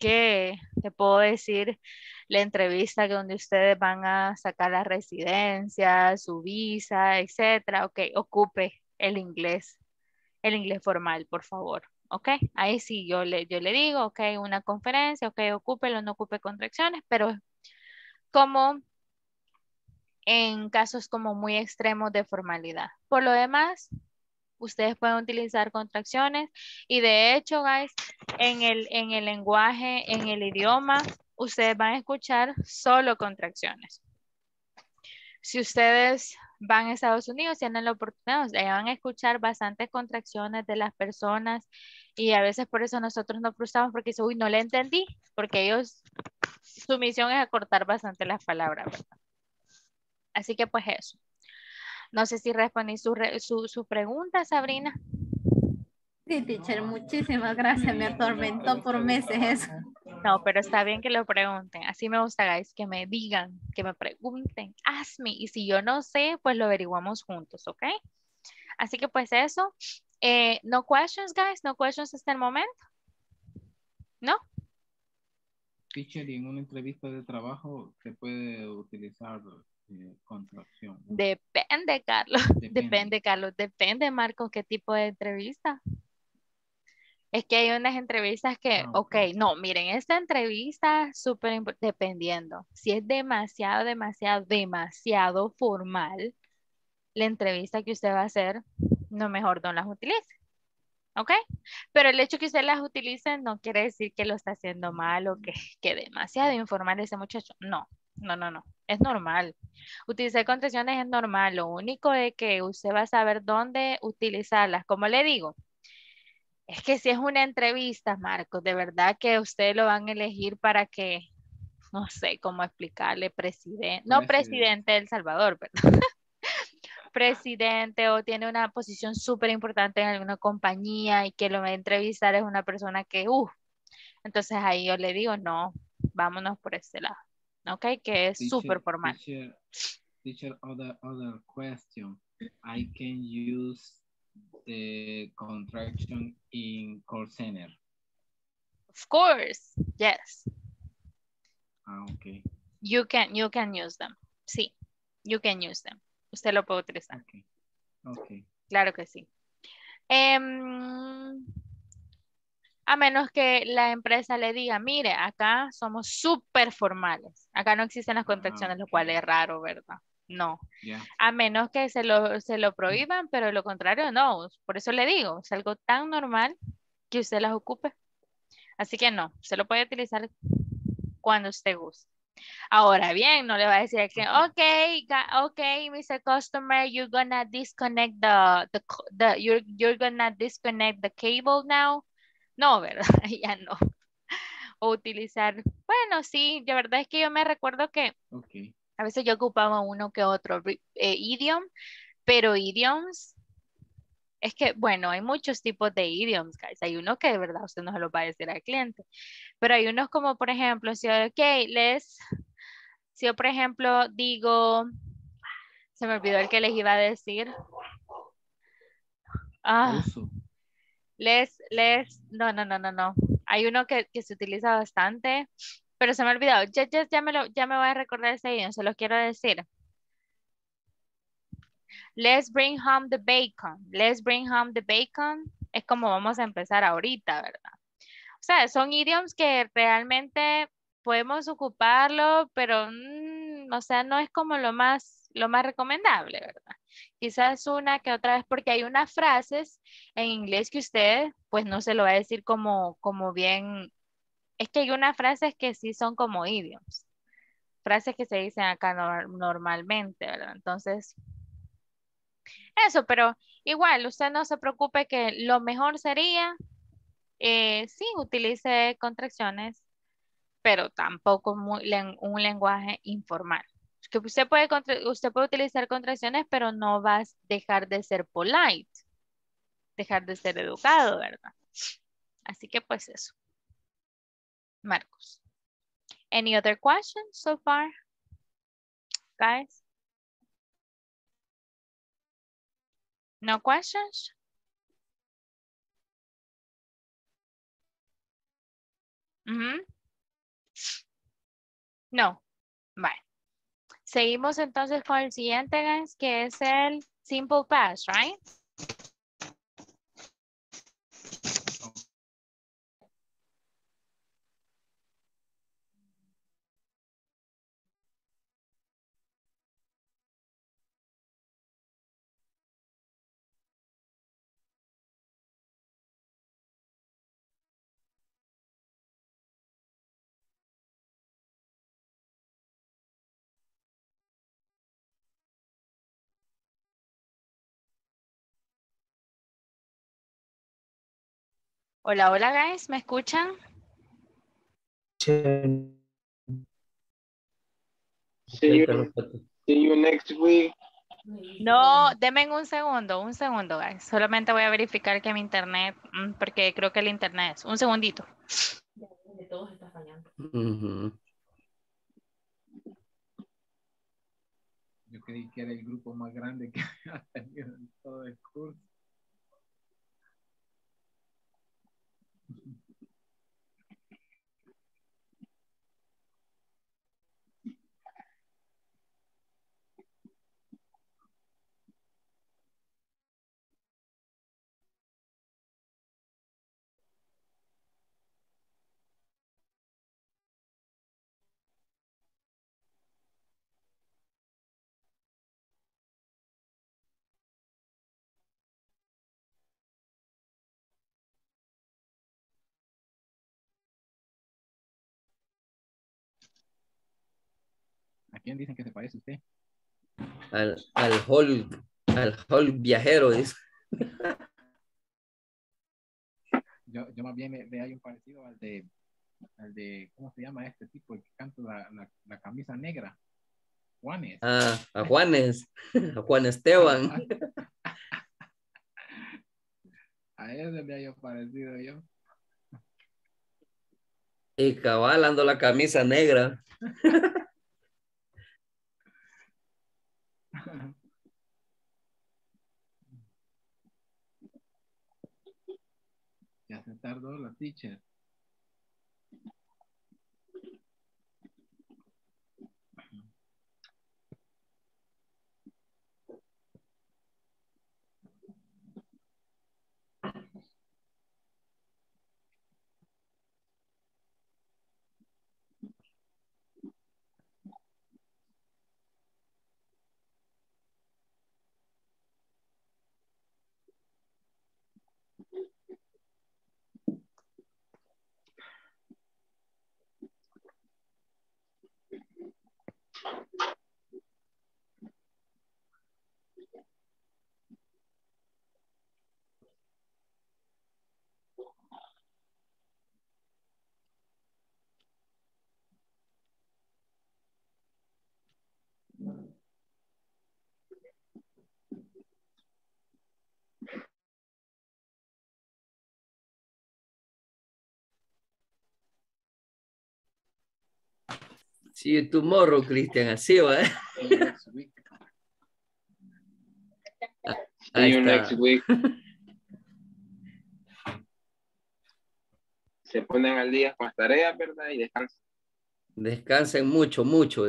¿qué te puedo decir? La entrevista donde ustedes van a sacar la residencia, su visa, etcétera. Ok, ocupe el inglés formal, por favor. Ok, ahí sí yo le digo, ok, una conferencia, ok, ocúpelo, no ocupe contracciones, pero como en casos como muy extremos de formalidad. Por lo demás, ustedes pueden utilizar contracciones y de hecho, guys, en el lenguaje, en el idioma, ustedes van a escuchar solo contracciones. Si ustedes van a Estados Unidos, tienen la oportunidad, van a escuchar bastantes contracciones de las personas y a veces por eso nosotros nos frustramos porque dicen, uy, no le entendí, porque ellos, su misión es acortar bastante las palabras, ¿verdad? Así que pues eso. No sé si respondí su pregunta, Sabrina. Sí, teacher, muchísimas gracias, me atormentó por meses eso. No, pero está bien que lo pregunten, así me gusta, guys, que me digan, que me pregunten, hazme, y si yo no sé, pues lo averiguamos juntos, ¿ok? Así que pues eso, no questions, guys, no questions hasta el momento, ¿no? Teacher, y en una entrevista de trabajo se puede utilizar contracción, ¿no? Depende, Carlos, depende, Carlos, depende, Marcos, qué tipo de entrevista. Es que hay unas entrevistas que, ok, no, miren, esta entrevista súper importante, dependiendo. Si es demasiado, demasiado, demasiado formal, la entrevista que usted va a hacer, no, mejor no las utilice, ¿ok? Pero el hecho que usted las utilice no quiere decir que lo está haciendo mal o que demasiado informal ese muchacho. No, no, no, no, es normal. Utilizar contracciones es normal, lo único es que usted va a saber dónde utilizarlas. Como le digo, es que si es una entrevista, Marcos, de verdad que ustedes lo van a elegir para que, no sé cómo explicarle, presidente de El Salvador, perdón. Presidente o tiene una posición súper importante en alguna compañía y que lo va a entrevistar es una persona que, entonces ahí yo le digo, no, vámonos por este lado, ¿ok? Que es súper formal. Teacher, other question. I can use the contraction in call center. Of course, yes. Okay. You can use them. Sí, you can use them. Usted lo puede utilizar. Okay. Claro que sí. A menos que la empresa le diga, mire, acá somos súper formales. Acá no existen las contracciones, lo cual es raro, ¿verdad? No, a menos que se lo prohíban, pero lo contrario no, por eso le digo, es algo tan normal que usted las ocupe, así que no, se lo puede utilizar cuando usted guste. Ahora bien, no le va a decir que, okay, Mr. Customer, you're gonna disconnect you're gonna disconnect the cable now, no, ¿verdad? Ya no. O utilizar, bueno, sí, la verdad es que yo me recuerdo que... Okay. A veces yo ocupaba uno que otro idiom, pero idioms, es que, bueno, hay muchos tipos de idioms, guys. Hay uno que de verdad usted no se lo va a decir al cliente, pero hay unos como, por ejemplo, si yo, por ejemplo, digo, se me olvidó el que les iba a decir. No. Hay uno que se utiliza bastante. Pero se me ha olvidado. Ya me voy a recordar ese video. Se los quiero decir. Let's bring home the bacon. Let's bring home the bacon. Es como vamos a empezar ahorita, ¿verdad? O sea, son idioms que realmente podemos ocuparlo, pero o sea, no es como lo más recomendable, ¿verdad? Quizás una que otra vez, porque hay unas frases en inglés que usted pues no se lo va a decir como bien. Es que hay unas frases que sí son como idioms, frases que se dicen acá normalmente, ¿verdad? Entonces, eso, pero igual, usted no se preocupe que lo mejor sería, sí, utilice contracciones, pero tampoco un lenguaje informal. Que usted puede utilizar contracciones, pero no va a dejar de ser polite, dejar de ser educado, ¿verdad? Así que pues eso. Marcos. Any other questions so far, guys? No questions? No. Vale. Seguimos entonces con el siguiente, guys, que es el simple past, right? Hola, hola guys, ¿me escuchan? See you next week. No, denme un segundo guys. Solamente voy a verificar que mi internet, porque creo que el internet es. Un segundito. De todos está fallando. Yo creí que era el grupo más grande que ha tenido en todo el curso. ¿Quién dicen que se parece usted? Al Hulk viajero, dice. Yo más bien le hay un parecido al de, ¿cómo se llama este tipo? El que canta la camisa negra. Juanes. Ah, a Juanes. A Juan Esteban. A ese le hay parecido yo. Y cabalando la camisa negra. Ya se tardó la teacher. See you tomorrow, Cristian, así va. See you next week. Se ponen al día con las tareas, ¿verdad? Y descansen. Descansen mucho, mucho.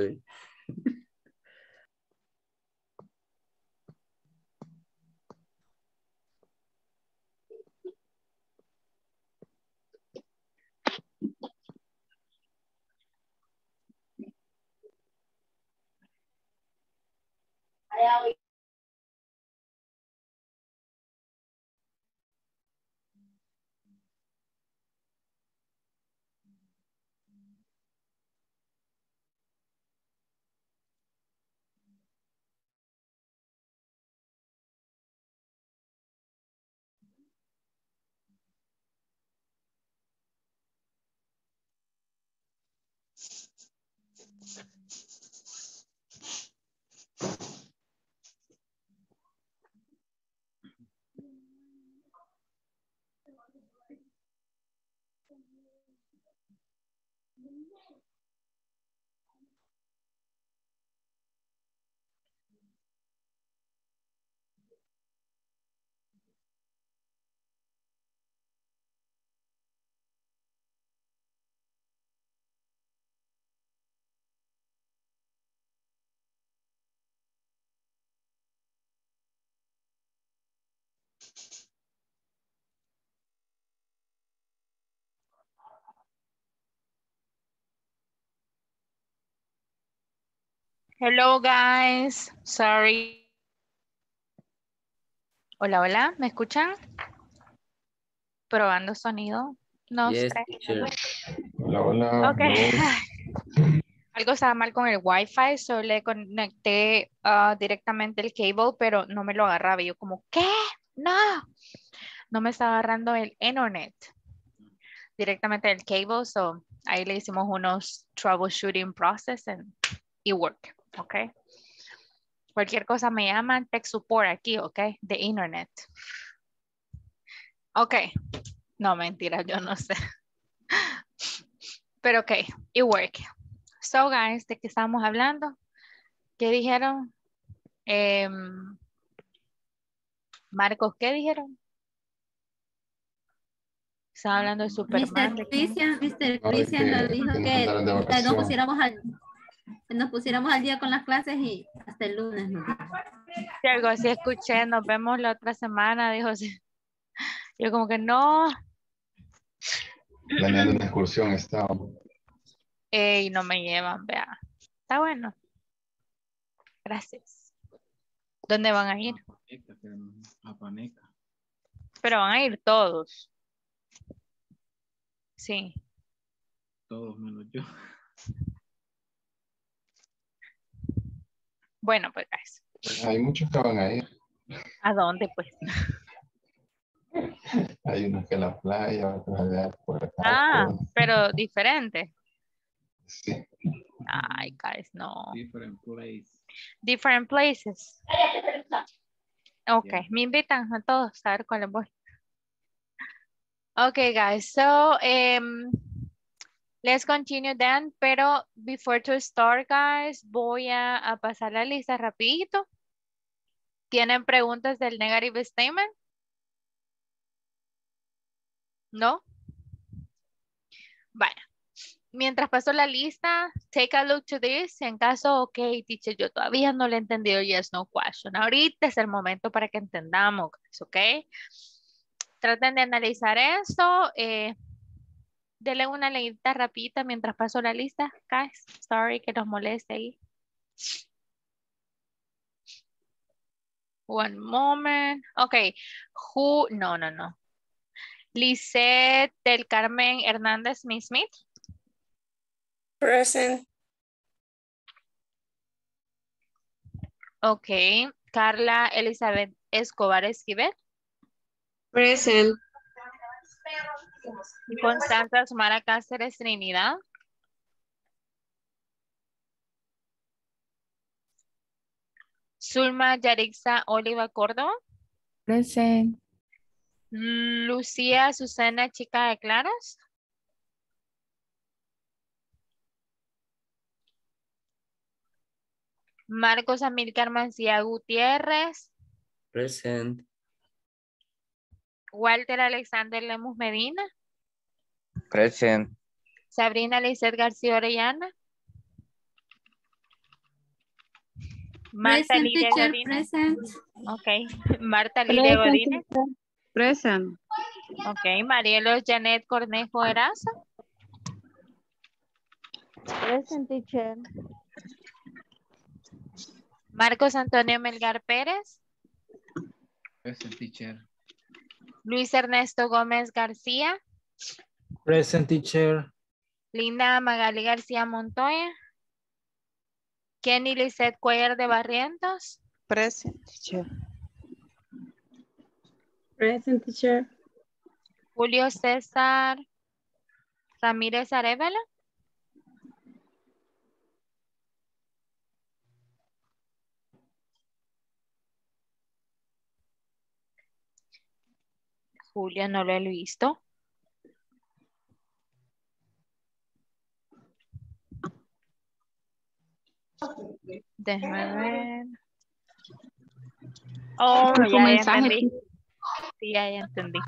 Hello guys, sorry. Hola, hola, ¿me escuchan? Probando sonido. No, yes, hola, hola. Okay. No. Algo estaba mal con el wifi, solo le conecté directamente el cable, pero no me lo agarraba. Yo como, ¿qué? No me estaba agarrando el internet. directamente del cable, so ahí le hicimos unos troubleshooting process y work, ok. Cualquier cosa me llaman, tech support aquí, ok, de internet. Ok, no, mentira, yo no sé. Pero ok, it work. So guys, ¿de qué estamos hablando? ¿Qué dijeron? Marcos, ¿qué dijeron? Estaba hablando de Superman. Mr. Cristian nos dijo que nos pusiéramos al día con las clases y hasta el lunes. ¿No? Sí, algo así escuché, nos vemos la otra semana, dijo así. Yo como que no. Planeando una excursión estaba. Ey, no me llevan, vea. Está bueno. Gracias. ¿Dónde van a ir? A Paneca. Pero van a ir todos. Sí. Todos menos yo. Bueno, pues, guys. Hay muchos que van a ir. ¿A dónde, pues? Hay unos que a la playa, otros allá por acá. Ah, por... pero diferente. Sí. Ay, guys, no. Different places. Different places. Ok, yeah. Me invitan a todos a ver cuáles voy. Okay, guys, so let's continue then, pero before to start, guys, voy a pasar la lista rapidito. ¿Tienen preguntas del negative statement? ¿No? Bueno, mientras paso la lista, take a look to this. En caso, ok, teacher, yo todavía no lo he entendido, yes, no question. Ahorita es el momento para que entendamos, guys, ok. Traten de analizar eso. Denle una leidita rapidita mientras paso la lista. Guys, sorry que nos moleste ahí. One moment. Ok. No. Lisset del Carmen Hernández Smith. Present. Ok. Carla Elizabeth Escobar Esquivel. Present. Constanza Osmara Cáceres Trinidad. Zulma Yarixa Oliva Córdoba. Present. Lucia Susana Chica de Claros. Marcos Amilcar Mansilla Gutierrez. Present. Walter Alexander Lemos Medina. Present. Sabrina Lizette García Orellana. Marta Lidia Godinez. Present. Ok. Marta Lidia Godinez. Present. Ok. Marielo Janet Cornejo-Eraso. Present, teacher. Marcos Antonio Melgar Pérez. Present, teacher. Luis Ernesto Gómez García. Present, teacher. Linda Magali García Montoya. Kenny Lisette Cuellar de Barrientos. Present, teacher. Present, teacher. Julio César Ramírez Arevalo. Julia, no lo he visto. Déjame ver. Oh, ya entendí. Sí, ya entendí.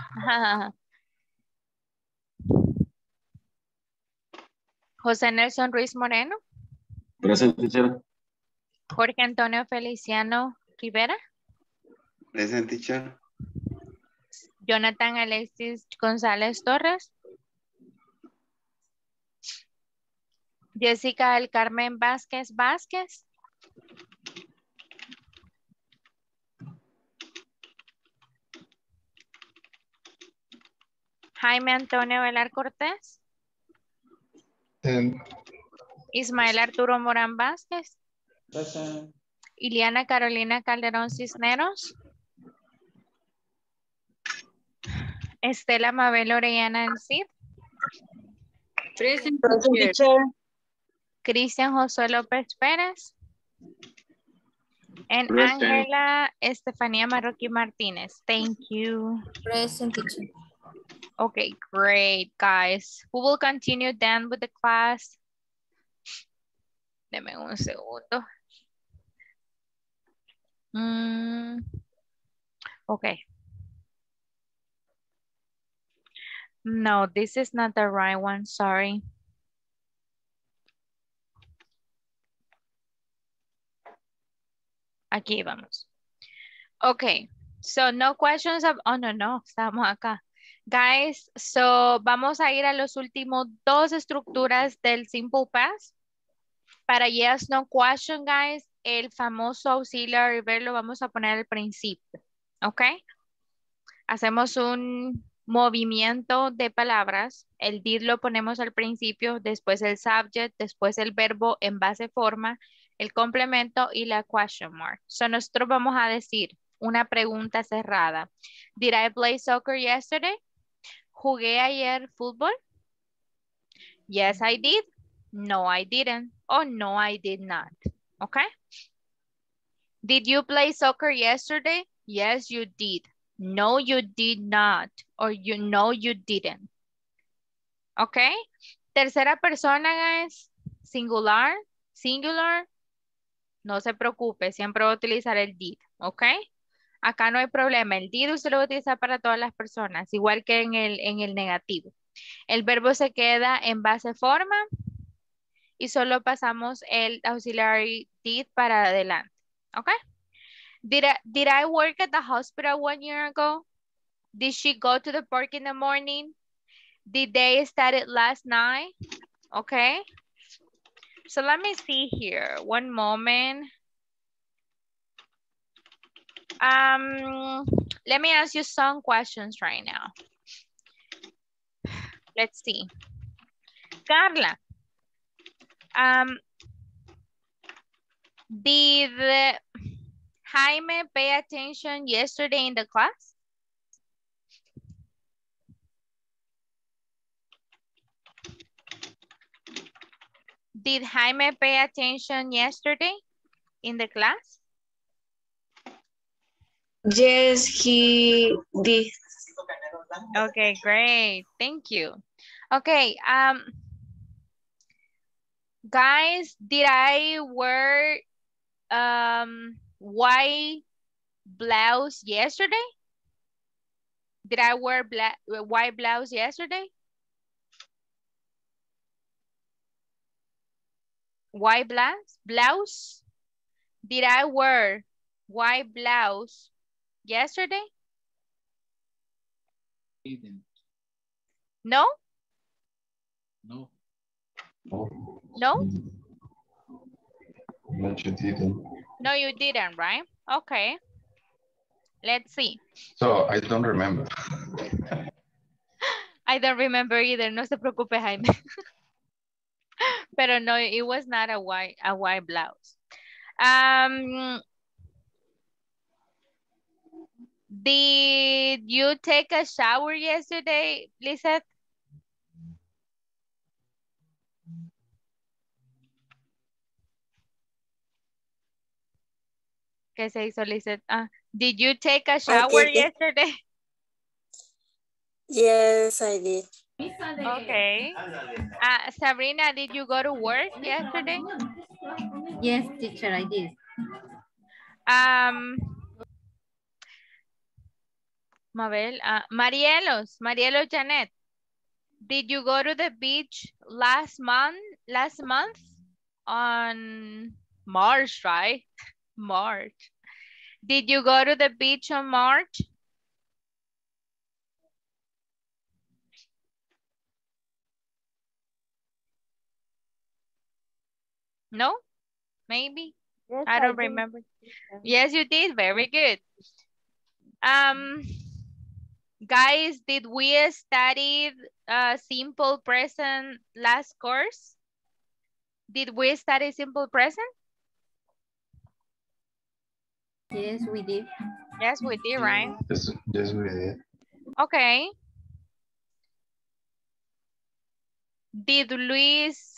José Nelson Ruiz Moreno. Presente, teacher. Jorge Antonio Feliciano Rivera. Presente, teacher. Jonathan Alexis González Torres. Jessica del Carmen Vázquez Vázquez. Jaime Antonio Velar Cortés. Ismael Arturo Morán Vázquez. Ileana Carolina Calderón Cisneros. Estela Mabel Orellana del Cid. Present teacher. Cristian Josué López Pérez. And present. Ángela Estefanía Marroquín Martínez. Thank you. Present teacher. Okay, great, guys. We will continue then with the class. Deme un segundo. Okay. No, this is not the right one, sorry. Aquí vamos. Okay, so no questions. Oh, no, no, estamos acá. Guys, so vamos a ir a los últimos dos estructuras del Simple Past. Para yes, no question, guys, el famoso auxiliary verb lo vamos a poner al principio, ¿ok? Hacemos un movimiento de palabras. El did lo ponemos al principio, después el subject, después el verbo en base forma, el complemento y la question mark. So nosotros vamos a decir una pregunta cerrada. Did I play soccer yesterday? ¿Jugué ayer fútbol? Yes, I did. No, I didn't. Oh, no, I did not. Okay? Did you play soccer yesterday? Yes, you did. No, you did not. Or you know you didn't. Okay? Tercera persona, guys. Singular. Singular. No se preocupe. Siempre voy a utilizar el did. Okay? Acá no hay problema. El did usted lo va a utilizar para todas las personas. Igual que en el negativo. El verbo se queda en base forma. Y solo pasamos el auxiliary did para adelante. ¿Ok? Did I work at the hospital 1 year ago? Did she go to the park in the morning? Did they study last night? Okay. So let me see here. One moment. Let me ask you some questions right now. Let's see. Carla. Did Jaime pay attention yesterday in the class? Did Jaime pay attention yesterday in the class? Yes, he did. Okay, great. Thank you. Okay. Guys, did I wear white blouse yesterday? Did I wear white blouse yesterday? White blouse? Did I wear white blouse yesterday? Didn't. No? No. No? No, you didn't. No, you didn't, right? Okay. Let's see. So, I don't remember. I don't remember either. No se preocupe, Jaime. Pero no, it was not a white blouse. Did you take a shower yesterday, Lisette? ¿Qué se hizo, Lizette? Did you take a shower yesterday? Yes, I did. Okay. Sabrina, did you go to work yesterday? Yes, teacher, I did. Mabel, Marielo Janet, did you go to the beach last month on March, right? March. Did you go to the beach on March? No? Maybe? Yes, I don't remember. Yes, you did. Very good. Guys, did we study simple present last course? Did we study simple present? Yes, we did. Yes, we did, right? Yes, we did. Okay. Did Luis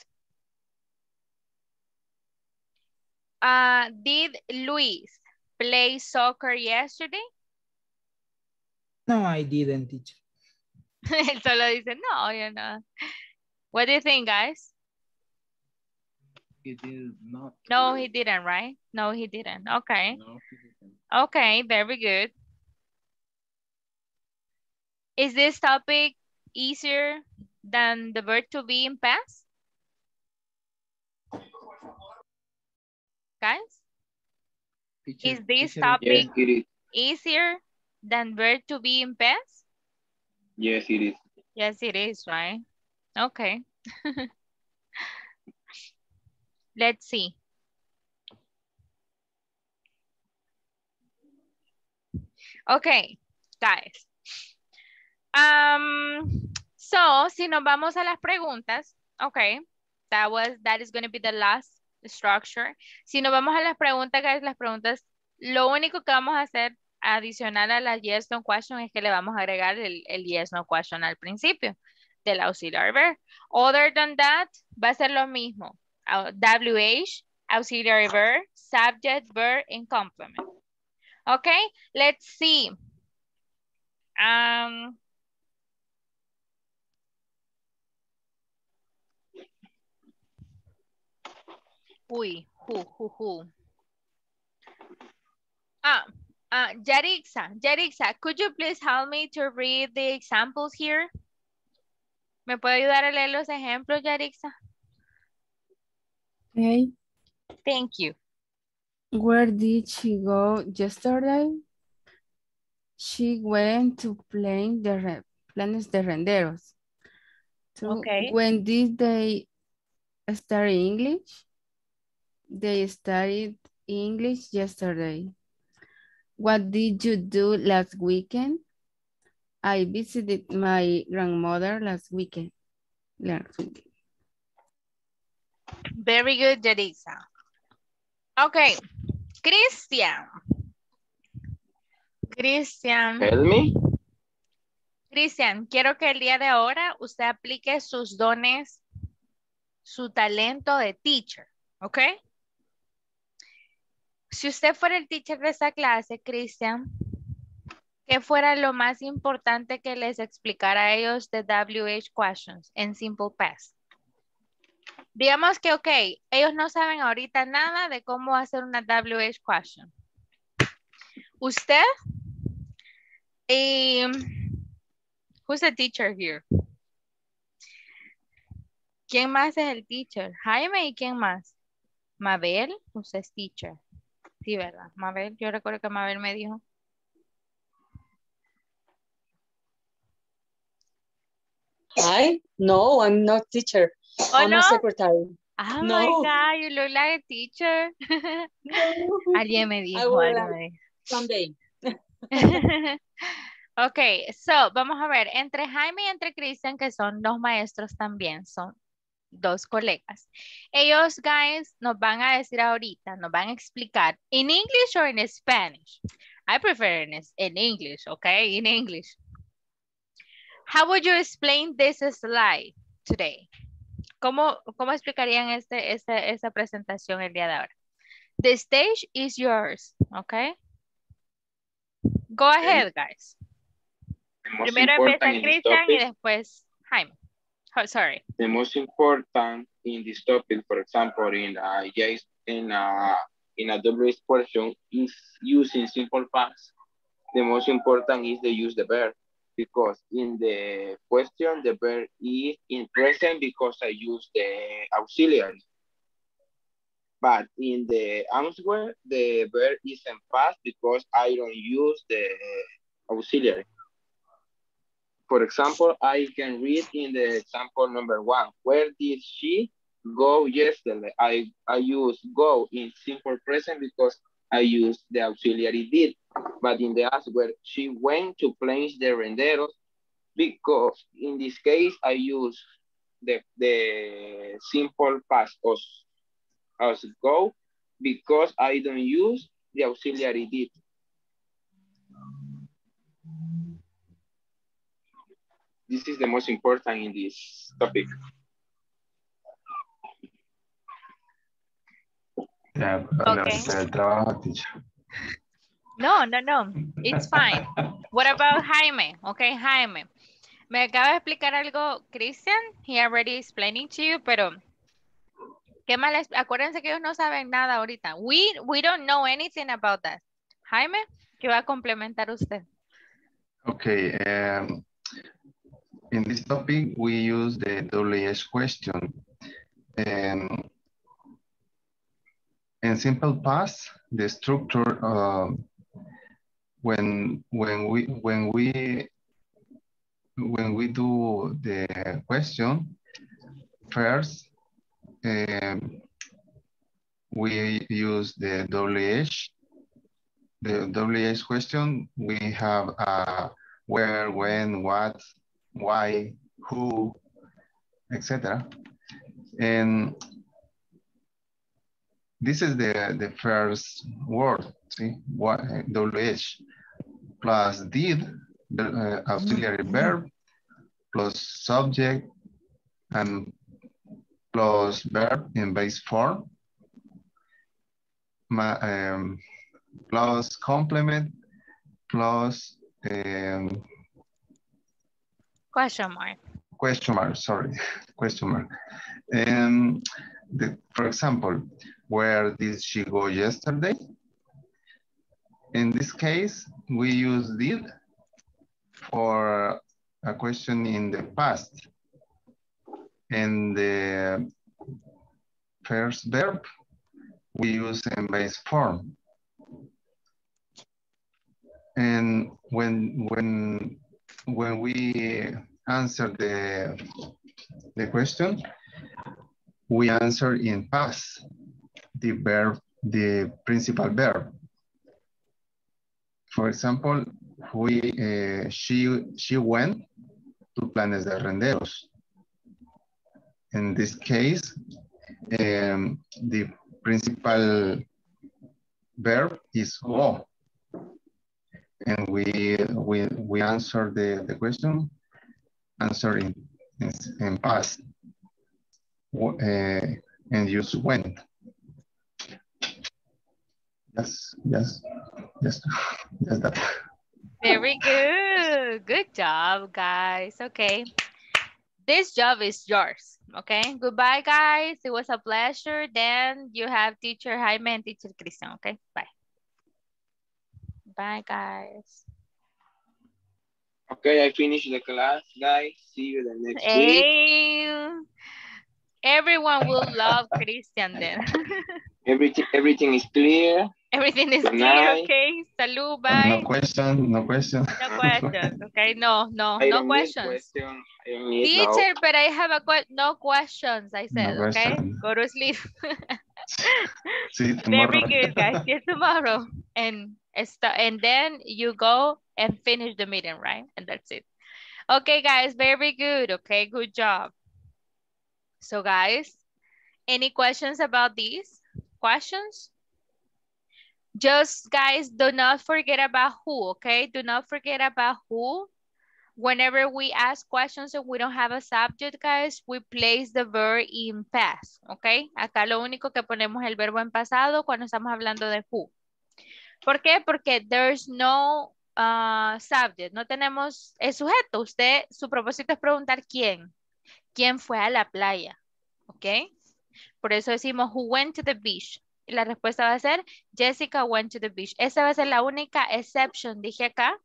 play soccer yesterday? No, I didn't, teacher. Él solo dice, no, you know. What do you think, guys? He did not. No, he didn't, right? No, he didn't. Okay. No, he didn't. Okay, very good. Is this topic easier than the verb to be in past? Guys? Is this topic easier than verb to be in past? Yes, it is. Yes, it is, right? Okay. Let's see. Okay, guys. Si nos vamos a las preguntas, okay, that is going to be the last structure. Si nos vamos a las preguntas, guys, las preguntas, lo único que vamos a hacer adicional a las yes, no question es que le vamos a agregar el yes, no question al principio del auxiliar verb. Other than that, va a ser lo mismo. WH, auxiliary verb, subject, verb, and complement. Okay, let's see. Yarixa, could you please help me to read the examples here? ¿Me puede ayudar a leer los ejemplos, Yarixa? Okay. Thank you. Where did she go yesterday? She went to Planes de Renderos. So okay. When did they study English? They studied English yesterday. What did you do last weekend? I visited my grandmother last weekend. Very good, Yarixa. Okay, Cristian. Tell me. Cristian, quiero que el día de ahora usted aplique sus dones, su talento de teacher, ¿ok? Si usted fuera el teacher de esta clase, Cristian, ¿qué fuera lo más importante que les explicara a ellos de WH questions en Simple Past? Digamos que, ok, ellos no saben ahorita nada de cómo hacer una WH question. Usted, who's the teacher here? ¿Quién más es el teacher? Jaime, ¿y quién más? Mabel, usted es teacher. Sí, ¿verdad? Mabel, yo recuerdo que Mabel me dijo. Hi, no, I'm not teacher. Oh, I'm no? a secretary. Oh, no. My God, you look like a teacher. No. Alguien me dijo. Someday. Ok, so, vamos a ver. Entre Jaime y entre Cristian, que son los maestros también, son dos colegas. Ellos, guys, nos van a decir ahorita, nos van a explicar, ¿in English or in Spanish? I prefer in English, okay? In English. How would you explain this slide today? ¿Cómo explicarían esta presentación el día de ahora? The stage is yours, okay? Go ahead, guys. Primero empieza Cristian y después Jaime. Oh, sorry. The most important in this topic, for example, in a WH portion is using simple past. The most important is the use the verb. Because in the question, the verb is in present because I use the auxiliary. But in the answer, the verb is in past because I don't use the auxiliary. For example, I can read in the example number 1. Where did she go yesterday? I use go in simple present because I use the auxiliary did. But in the answer, where she went to Plains de Renderos, because in this case, I use the simple past as go, because I don't use the auxiliary did. This is the most important in this topic. Yeah, okay. El trabajo, teacher. No. It's fine. What about Jaime? Okay, Jaime. Me acaba de explicar algo, Cristian. He already explained to you, pero... Qué mal, acuérdense que ellos no saben nada ahorita. We don't know anything about that. Jaime, ¿qué va a complementar usted? Okay. In this topic, we use the WH question. In simple past, the structure when we do the question first, we use the WH question. We have where, when, what, why, who, etc. And this is the first word, see, what, WH, plus did, the auxiliary verb, plus subject, and plus verb in base form, plus complement, plus question mark. Question mark, sorry, question mark. For example, where did she go yesterday? In this case, we use did for a question in the past. And the first verb we use in base form. And when we answer the question, we answer in past the verb, the principal verb. For example, she went to Planes de Renderos. In this case, the principal verb is go, and we answer the question answering in past and use when. Yes, that. Very good. Good job, guys. Okay. This job is yours, okay? Goodbye, guys. It was a pleasure. Then you have teacher Jaime and teacher Cristian, okay? Bye. Bye, guys. Okay, I finished the class, guys. See you the next week. Everyone will love Cristian then. Everything is clear. Everything is clear, okay? Salud, bye. No questions, okay? No questions. Teacher, but I have no questions, I said, no okay? Question. Go to sleep. See you tomorrow. Very good, guys. See you tomorrow. And then you go and finish the meeting, right? And that's it. Okay, guys, very good, okay? Good job. So, guys, any questions about these questions? Just, guys, do not forget about who, okay? Do not forget about who. Whenever we ask questions and we don't have a subject, guys, we place the verb in past, okay? Acá lo único que ponemos el verbo en pasado cuando estamos hablando de who. ¿Por qué? Porque there's no subject. No tenemos el sujeto. Usted, su propósito es preguntar quién. ¿Quién fue a la playa? ¿Ok? Por eso decimos, who went to the beach? Y la respuesta va a ser, Jessica went to the beach. Esa va a ser la única exception, dije acá,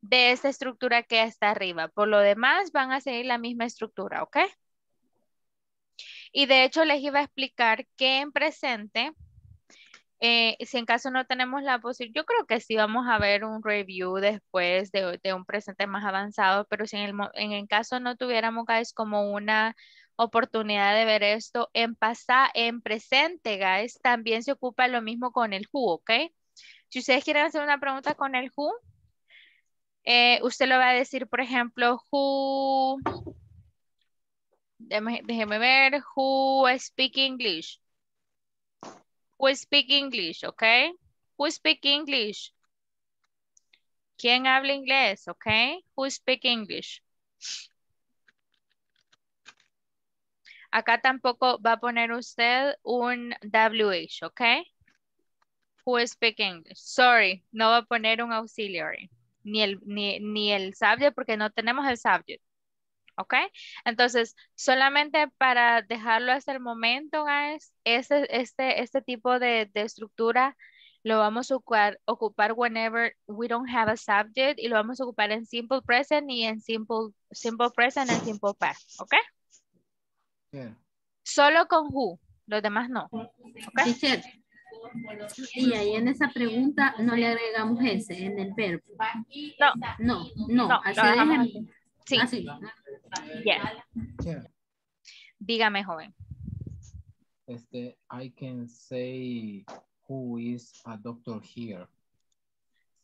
de esta estructura que está arriba. Por lo demás, van a seguir la misma estructura, ¿ok? Y de hecho, les iba a explicar que en presente, si en caso no tenemos la posibilidad, yo creo que sí vamos a ver un review después de un presente más avanzado, pero si en el caso no tuviéramos, guys, como una oportunidad de ver esto en presente, guys, también se ocupa lo mismo con el who, ¿ok? Si ustedes quieren hacer una pregunta con el who, usted lo va a decir, por ejemplo, who, déjeme ver, who speak English. Who speak English, okay? Who speak English? ¿Quién habla inglés, okay? Who speak English? Acá tampoco va a poner usted un WH, ¿ok? Who speak English. Sorry, no va a poner un auxiliary. Ni el subject porque no tenemos el subject. ¿Ok? Entonces, solamente para dejarlo hasta el momento, guys, este tipo de estructura lo vamos a ocupar whenever we don't have a subject y lo vamos a ocupar en simple present y en simple present and simple past. ¿Ok? Yeah. Solo con who, los demás no. ¿Ok? Y ahí en esa pregunta no le agregamos ese en el verbo. No. Así. Sí. Así. Yeah. Dígame, joven. I can say who is a doctor here.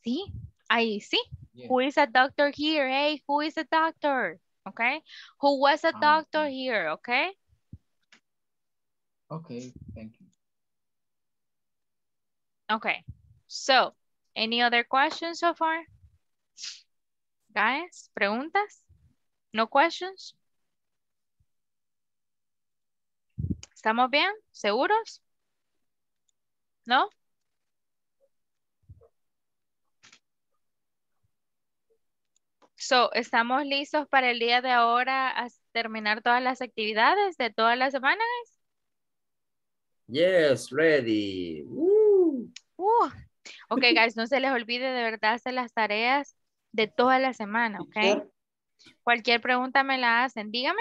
Sí, ahí sí. Yeah. Who is a doctor here? Hey, who is a doctor? Okay. Who was a doctor here? Okay. Okay, thank you. Okay, so any other questions so far? Guys, preguntas? No questions? ¿Estamos bien? ¿Seguros? ¿No? So, ¿estamos listos para el día de ahora a terminar todas las actividades de todas las semanas? Yes, ready. Ok, guys, no se les olvide de verdad hacer las tareas de toda la semana, ¿ok? Yeah. Cualquier pregunta me la hacen, dígame.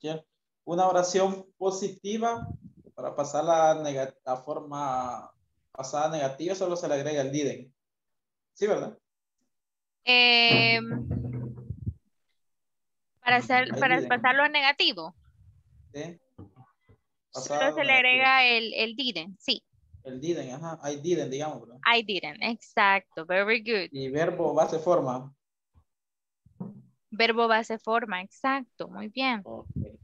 Yeah. Una oración positiva para pasar la forma pasada negativa solo se le agrega el didn't. ¿Sí, verdad? Para pasarlo a negativo. ¿Sí? Solo se le agrega el didn't, sí. El didn't, ajá. I didn't, digamos. ¿No? I didn't, exacto. Very good. Y verbo base forma. Verbo base forma, exacto. Muy bien. Okay.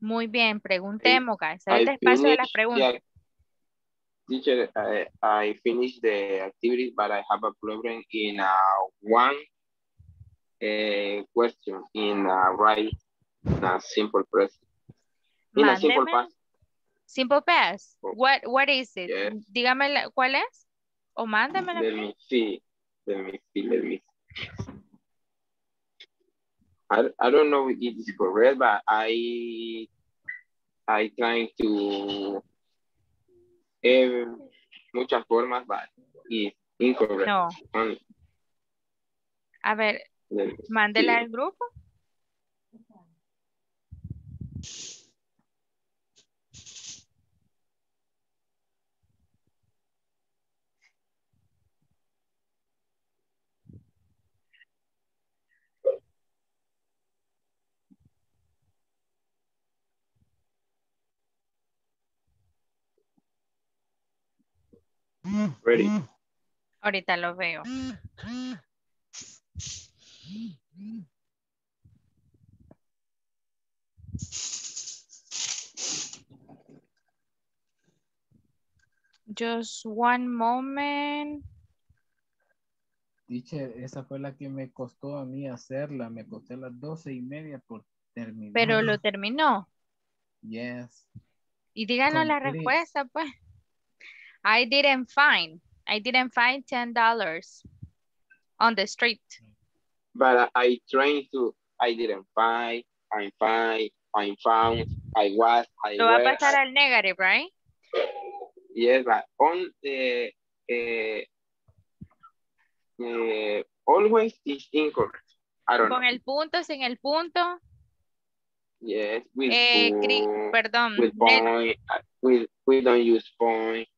Muy bien. Preguntemos, guys. El espacio de las preguntas. Teacher, I finished the activity, but I have a problem in one question in a simple present. In a simple past. Simple past. What is it? Yes. Dígame cuál es. O mándamela. Let me see. I don't know if it is correct, but I trying to muchas formas, but it's incorrect. No. A ver, mándela al grupo. Ready. Ahorita lo veo. Just one moment. Teacher, esa fue la que me costó a mí hacerla. Me costé las 12:30 por terminar. Pero lo terminó. Yes. Y díganos la respuesta, pues. I didn't find $10 on the street. But I found. Lo va a pasar al negative, right? Yes, but on the always is incorrect. I don't know. Con el punto, sin el punto. Yes, we don't use point.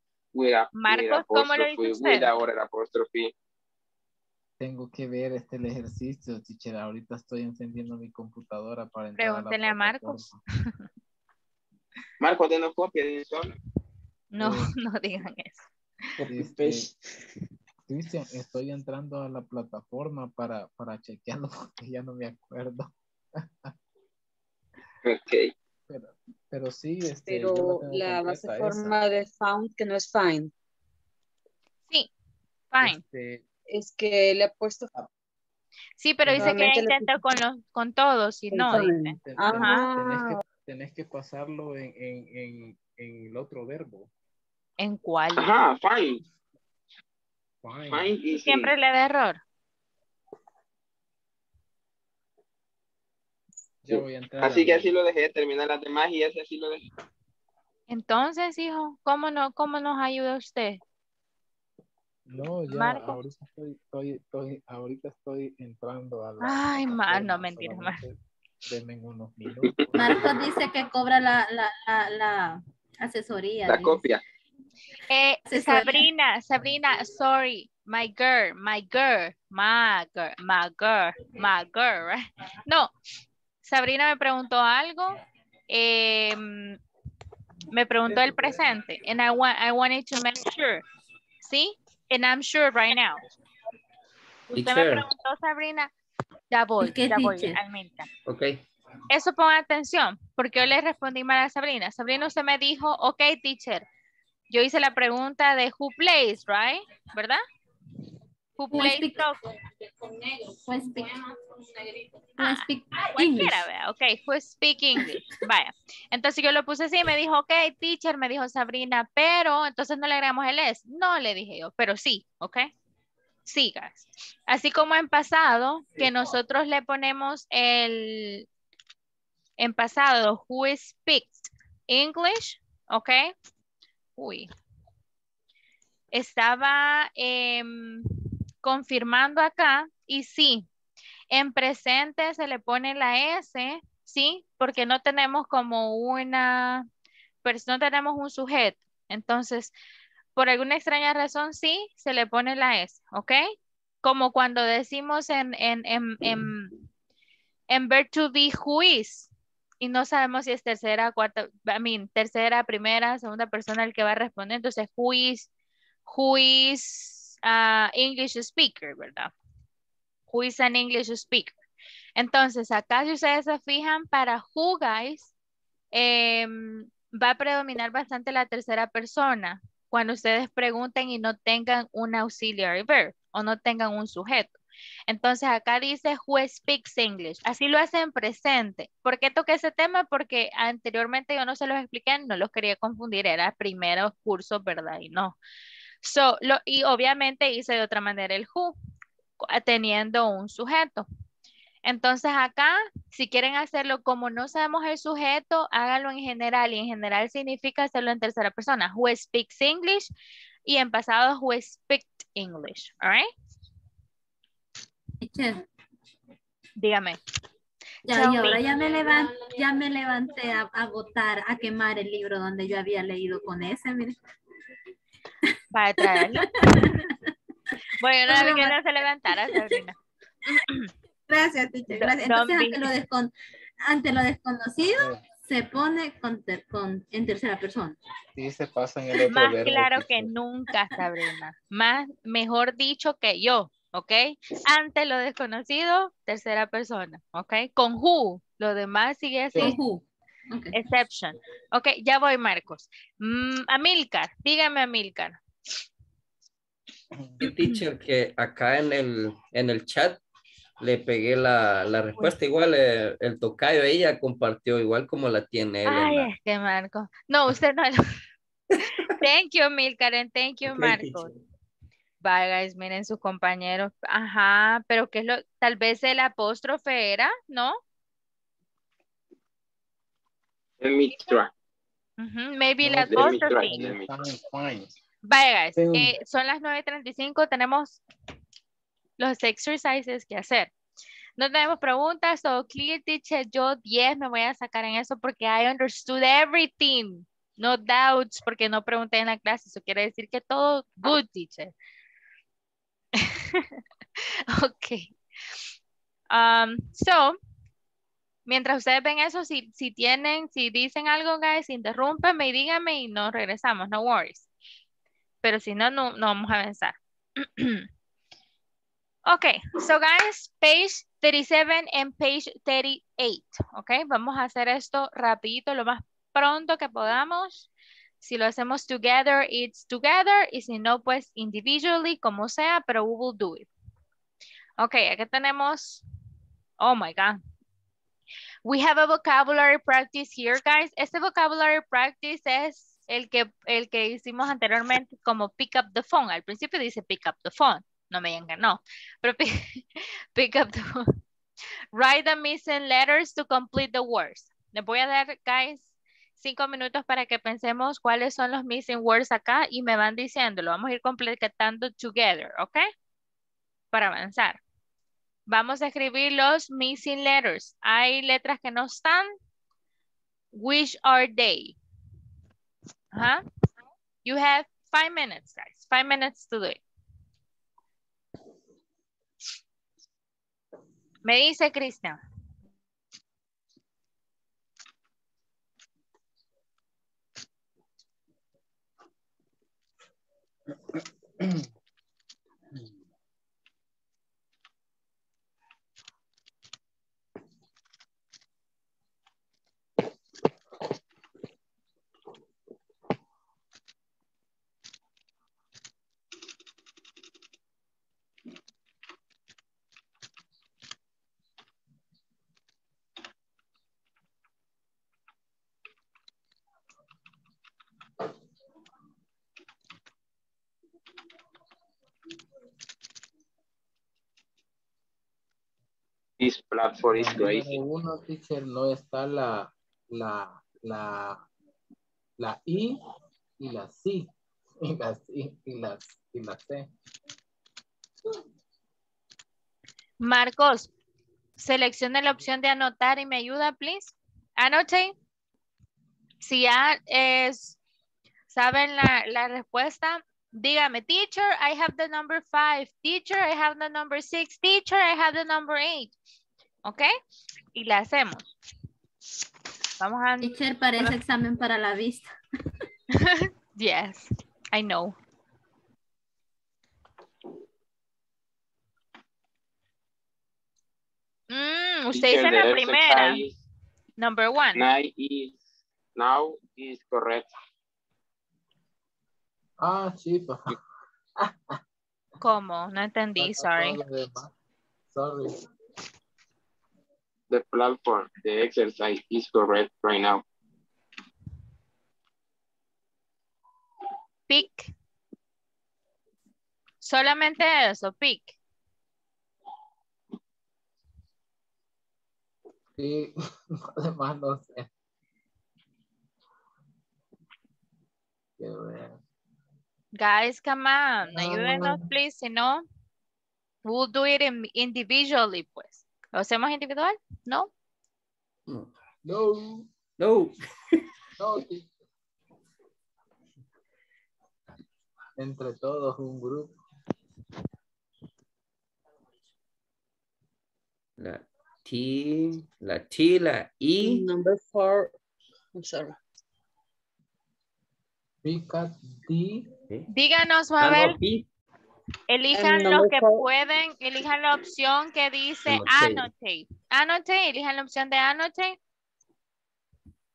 Marcos, ¿cómo lo hizo usted? Tengo que ver el ejercicio, teacher. Ahorita estoy encendiendo mi computadora para entrar. Pregúntele a Marcos. Marcos, ¿te no copia de solo? No, no digan eso. Cristian, estoy entrando a la plataforma para chequearlo porque ya no me acuerdo. Ok. Pero sí, pero la base forma de found que no es find. Sí, find. Es que le he puesto Sí, pero dice que ya intentó con todos y no. Dice. Ajá. Tenés que pasarlo en el otro verbo. ¿En cuál? Ajá, fine. Siempre le da error. Yo voy a entrar. Así que así lo dejé, terminar las demás y ese así lo dejé. Entonces, hijo, ¿cómo nos ayuda usted? No, ya ahorita estoy entrando a la... Ay, Mar, no, mentira, Mar. Denme unos minutos. Marcos dice que cobra la asesoría. La copia. Asesoría. Sabrina, sorry. My girl, right? No, Sabrina me preguntó algo. Me preguntó el presente. And I wanted to make sure. ¿Sí? And I'm sure right now. Usted me preguntó, Sabrina. Ya voy, Almita. Ok. Eso ponga atención, porque yo le respondí mal a Sabrina. Sabrina, usted me dijo, ok, teacher. Yo hice la pregunta de who plays, right? ¿Verdad? Who plays soccer? Cualquiera, vea. Ok, who speak English. Vaya. Entonces yo lo puse así, me dijo, ok, teacher, me dijo Sabrina, pero, entonces no le agregamos el es. No, le dije yo, pero sí, ok. Sigas. Así como en pasado, que nosotros le ponemos el, en pasado, who speaks English, ok. Uy, estaba confirmando acá y sí, en presente se le pone la S, sí, porque no tenemos como una, no tenemos un sujeto, entonces por alguna extraña razón sí, se le pone la S, ¿ok? Como cuando decimos en verb to be who is. Y no sabemos si es tercera, cuarta, tercera, primera, segunda persona el que va a responder. Entonces, who is English speaker, ¿verdad? Who is an English speaker. Entonces, acá si ustedes se fijan, para who guys, va a predominar bastante la tercera persona. Cuando ustedes pregunten y no tengan un auxiliary verb o no tengan un sujeto. Entonces acá dice who speaks English, así lo hace en presente. ¿Por qué toqué ese tema? Porque anteriormente yo no se los expliqué, no los quería confundir, era primeros cursos, ¿verdad? Y no. Y obviamente hice de otra manera el who, teniendo un sujeto. Entonces acá, si quieren hacerlo como no sabemos el sujeto, háganlo en general, y en general significa hacerlo en tercera persona, who speaks English, y en pasado who speaks English, all right? Dígame. Y ahora ya me levanté a botar, a quemar el libro donde yo había leído con ese, mire. Para traerlo. Bueno, no que no se levantara, Sabrina. Gracias, teacher. Gracias. Entonces, ante lo desconocido, se pone en tercera persona. Sí, se pasa en el otro más verbo, claro que nunca, Sabrina. Más, mejor dicho que yo. ¿Ok? Ante lo desconocido, tercera persona. ¿Ok? Con who. Lo demás sigue así. Con who. Okay. Exception. Ok, ya voy, Marcos. Amilcar, dígame, Amilcar. Yo, teacher, que acá en el chat le pegué la respuesta. Igual el tocayo, ella compartió igual como la tiene él. Ay, es que Marcos. No, usted no. Thank you, Amilcar, and thank you, Marcos. Teacher. Guys, miren sus compañeros. Ajá, pero ¿qué es lo? Tal vez el apóstrofe era, ¿no? Mitra. Maybe el apóstrofe. Vaya, guys, son las 9:35, tenemos los exercises que hacer. No tenemos preguntas, so clear teacher, yo 10 me voy a sacar en eso porque I understood everything. No doubts, porque no pregunté en la clase, eso quiere decir que todo good teacher. Ok. Mientras ustedes ven eso, si dicen algo, guys, interrúmpenme y díganme y nos regresamos, no worries. Pero si no, no vamos a avanzar. Ok, so guys, page 37 and page 38. Ok, vamos a hacer esto rapidito, lo más pronto que podamos. Si lo hacemos together, it's together. Y si no, pues individually, como sea, pero we will do it. Ok, aquí tenemos, oh my God. We have a vocabulary practice here, guys. Este vocabulary practice es el que hicimos anteriormente como pick up the phone. Al principio dice pick up the phone. No me digan que no. Pero pick up the phone. Write the missing letters to complete the words. Les voy a dar, guys, 5 minutos para que pensemos cuáles son los missing words acá y me van diciéndolo. Vamos a ir completando together, ¿ok? Para avanzar. Vamos a escribir los missing letters. Hay letras que no están. Which are they? Ajá. You have 5 minutes, guys. 5 minutes to do it. Me dice Cristian. This platform is crazy. Uno, teacher, no está la I y la C. Y la C. Marcos, seleccione la opción de anotar y me ayuda, please. Anote. Si ya saben la respuesta, dígame, teacher, I have the number 5. Teacher, I have the number 6. Teacher, I have the number 8. ¿Ok? Y la hacemos. Vamos a... Teacher, parece examen para la vista. Yes, I know. Usted dice la primera. Number 1. Now is correct. Ah, sí, papá. ¿Cómo? No entendí, sorry. Sorry. The platform, the exercise is correct right now. Pick. Solamente eso, pick. Sí, además no sé. Qué bueno. Guys, come on, ayúdenos, please, si no, we'll do it individually, pues. ¿Lo hacemos individual? ¿No? No. No. No. No. Entre todos, un grupo. La I. Number 4. I'm sorry. Díganos, a ver, elijan los que pueden, elijan la opción que dice annotate. Annotate, elijan la opción de annotate.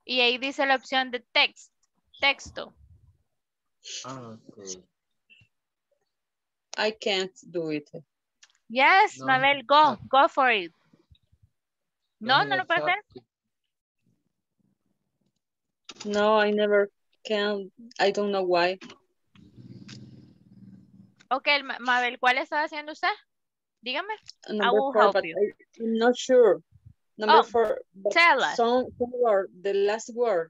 Y ahí dice la opción de text, texto. Okay. I can't do it. Yes, no. Mabel, go for it. No lo puede hacer. No, I never. I don't know why. Okay, Mabel, ¿cuál está haciendo usted? Dígame. I will help you. I'm not sure. Number 4. Tell us. Some word, the last word.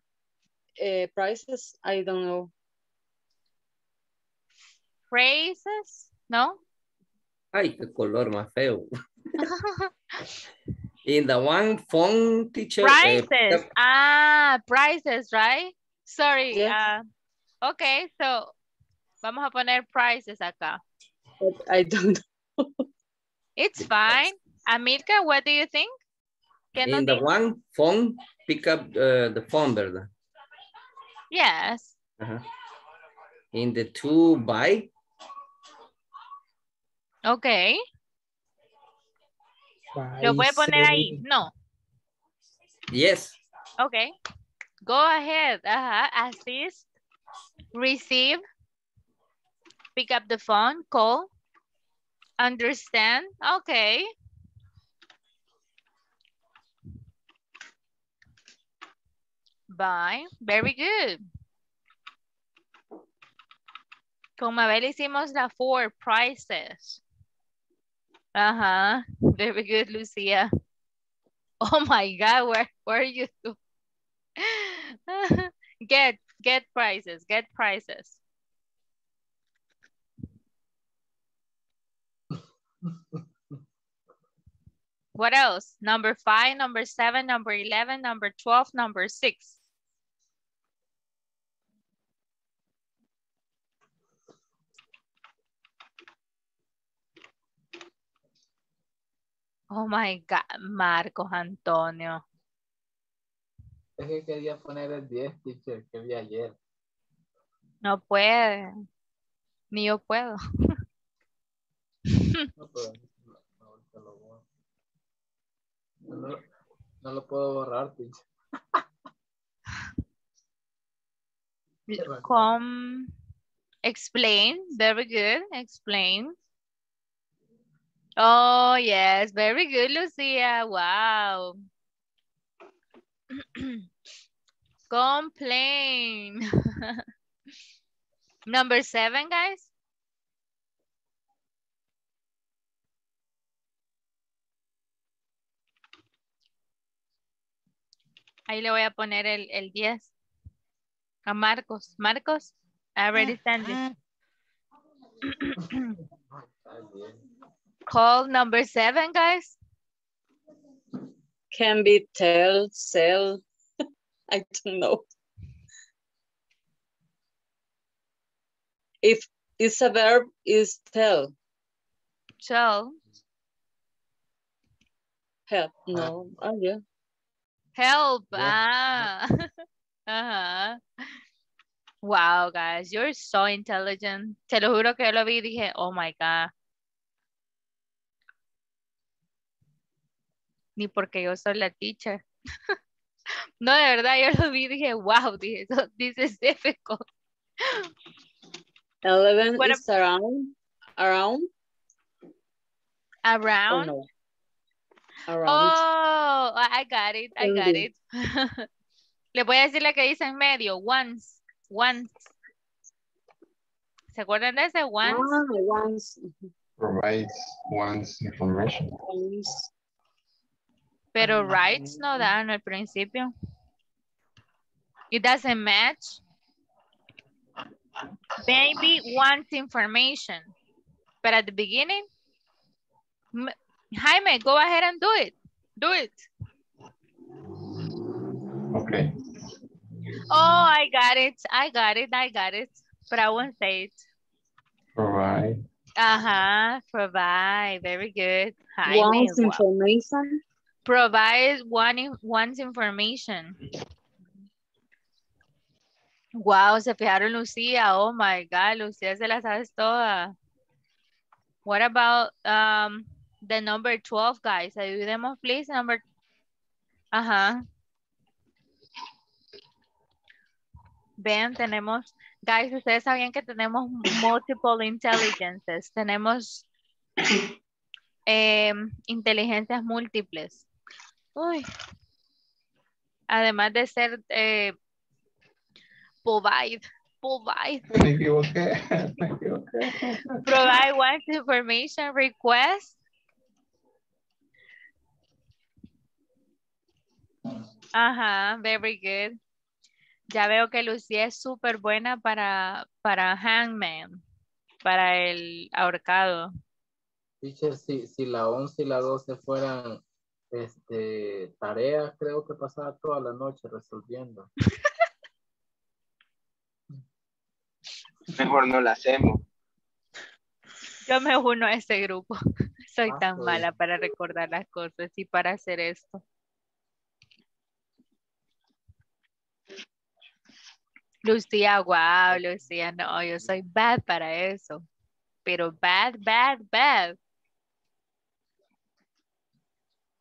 Prices, I don't know. Phrases, no? Ay, qué color más feo. In the one phone teacher. Prices, prices, right? Sorry, yes. Okay, so vamos a poner prices acá. But I don't know. It's fine. Amilcar, what do you think? In the one phone, pick up the phone, ¿verdad? Yes. Uh-huh. In the 2, buy. Okay. Buy. Lo voy a poner ahí, no. Yes. Okay. Go ahead, assist, receive, pick up the phone, call, Understand? Okay. Bye. Very good. Con Mabel hicimos la four prices. Ajá. Very good, Lucia. Oh my God, where are you? Get prices, get prices. What else? Number 5, number 7, number 11, number 12, number 6. Oh my God, Marcos Antonio. Es que quería poner el 10, teacher, que vi ayer. No puede. Ni yo puedo. No lo puedo borrar, teacher. Come. Explain. Very good. Explain. Oh, yes. Very good, Lucia. Wow. Complain. Number 7, guys. Ahí le voy a poner el 10 a Marcos. Marcos, I already sent it. Call number 7, guys. Can be tell, sell, I don't know. If it's a verb, is tell. Tell. Help, no, oh yeah. Help, yeah. Ah. Uh-huh. Wow, guys, you're so intelligent. Te lo juro que lo vi y dije, oh my God. Ni porque yo soy la teacher. No, de verdad, yo lo vi y dije, wow, dije, so this is difficult. 11 what is around. Around? Around? Oh, no. Around. Oh, I got it, I got it. Le voy a decir la que dice en medio, once, once. ¿Se acuerdan de ese once? Oh, once. Provides one's information. Once. Pero rights no dan al principio. It doesn't match. Baby wants information. But at the beginning, Jaime, go ahead and do it. Do it. Okay. Oh, I got it. I got it. I got it. But I won't say it. Provide. Uh-huh. Provide. Very good. Jaime, wants information. Provide one's information. Wow, se fijaron Lucía. Oh my God, Lucía se las sabes todas. What about the number 12, guys? Ayudemos, please. Number. Ajá. Vean, tenemos. Guys, ustedes sabían que tenemos multiple intelligences. Tenemos inteligencias múltiples. Uy. Además de ser provide. Me equivoqué. Provide one's information, request. Ajá, very good. Ya veo que Lucía es súper buena para hangman, para el ahorcado. Teacher, si la 11 y la 12 fueran tareas, creo que pasaba toda la noche resolviendo. Mejor no la hacemos. Yo me uno a este grupo. Soy tan mala para recordar las cosas y para hacer esto. Lucía, wow, Lucía, no, yo soy bad para eso. Pero bad.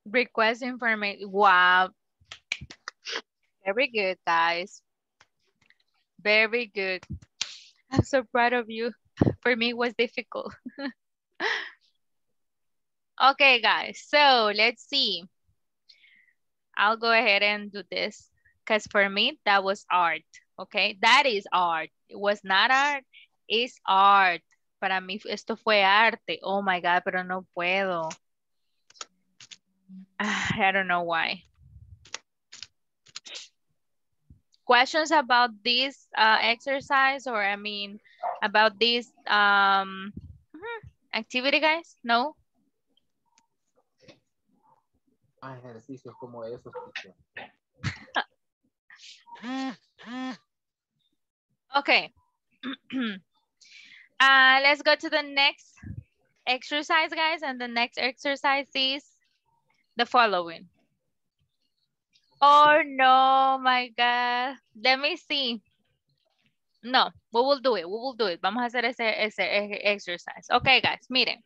Request information. Wow. Very good, guys. Very good. I'm so proud of you. For me, it was difficult. Okay, guys, so let's see. I'll go ahead and do this because for me, that was art, okay? That is art. It was not art, it's art. Para mí esto fue arte. Oh my God, pero no puedo. I don't know why. Questions about this exercise or I mean about this activity, guys? No? Ejercicios como esos. Okay. Let's go to the next exercise, guys. And the next exercise is the following. Oh no, my God. Let me see. No, we will do it. We will do it. Vamos a hacer ese exercise. Okay, guys, miren.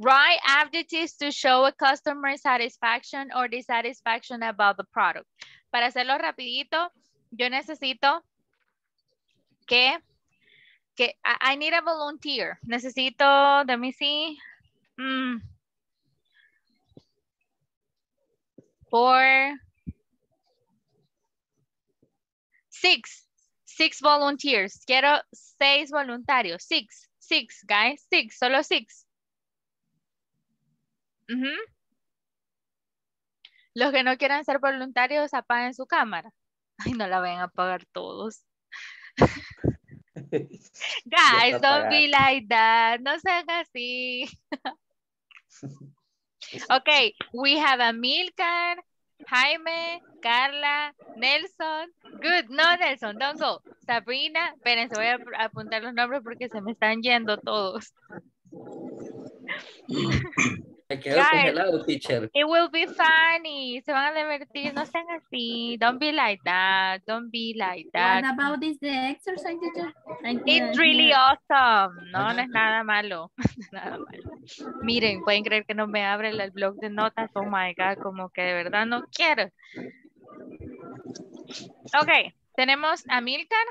Write adjectives to show a customer satisfaction or dissatisfaction about the product. Para hacerlo rapidito, yo necesito que I need a volunteer. Necesito, let me see. Four. Six volunteers. Quiero 6 voluntarios. Six, guys. Solo 6. Los que no quieran ser voluntarios, apaguen su cámara. Ay, no la vayan a apagar todos. Guys, don't be like that. No sean así. Okay, we have Amilcar, Jaime, Carla, Nelson. Good. No, Nelson, don't go. Sabrina, espérense, voy a apuntar los nombres porque se me están yendo todos. Me quedo congelado, teacher. It will be funny. Se van a divertir. No sean así. Don't be like that. Don't be like that. What about this exercise, teacher? It's really awesome. No, no es nada malo. Nada malo. Miren, pueden creer que no me abre el blog de notas. Oh my God, como que de verdad no quiero. Ok, tenemos a Milcar.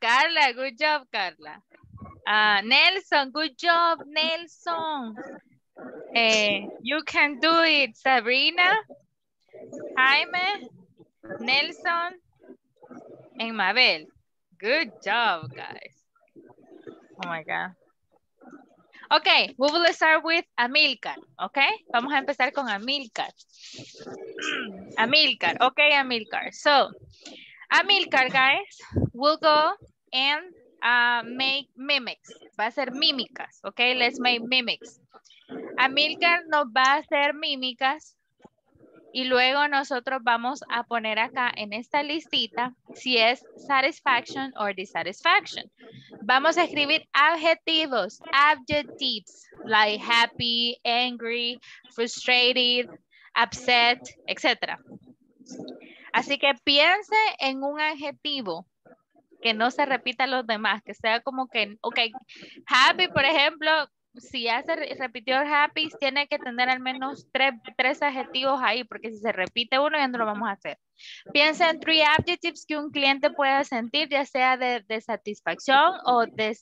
Carla, good job, Carla. Nelson, good job, Nelson. You can do it, Sabrina, Jaime, Nelson, and Mabel. Good job, guys. Oh my God. Okay, we will start with Amilcar, okay? Vamos a empezar con Amilcar. Amilcar, okay, Amilcar. So, Amilcar, guys, we'll go and make mimics. Va a ser mímicas, okay? Let's make mimics. Amilcar nos va a hacer mímicas y luego nosotros vamos a poner acá en esta listita si es satisfaction or dissatisfaction. Vamos a escribir adjetivos, adjectives, like happy, angry, frustrated, upset, etc. Así que piense en un adjetivo que no se repita a los demás, que sea como que, ok, happy, por ejemplo, si ya se repitió happy, tiene que tener al menos 3 adjetivos ahí, porque si se repite uno, ya no lo vamos a hacer. Piensa en 3 adjectives que un cliente pueda sentir, ya sea de satisfacción o de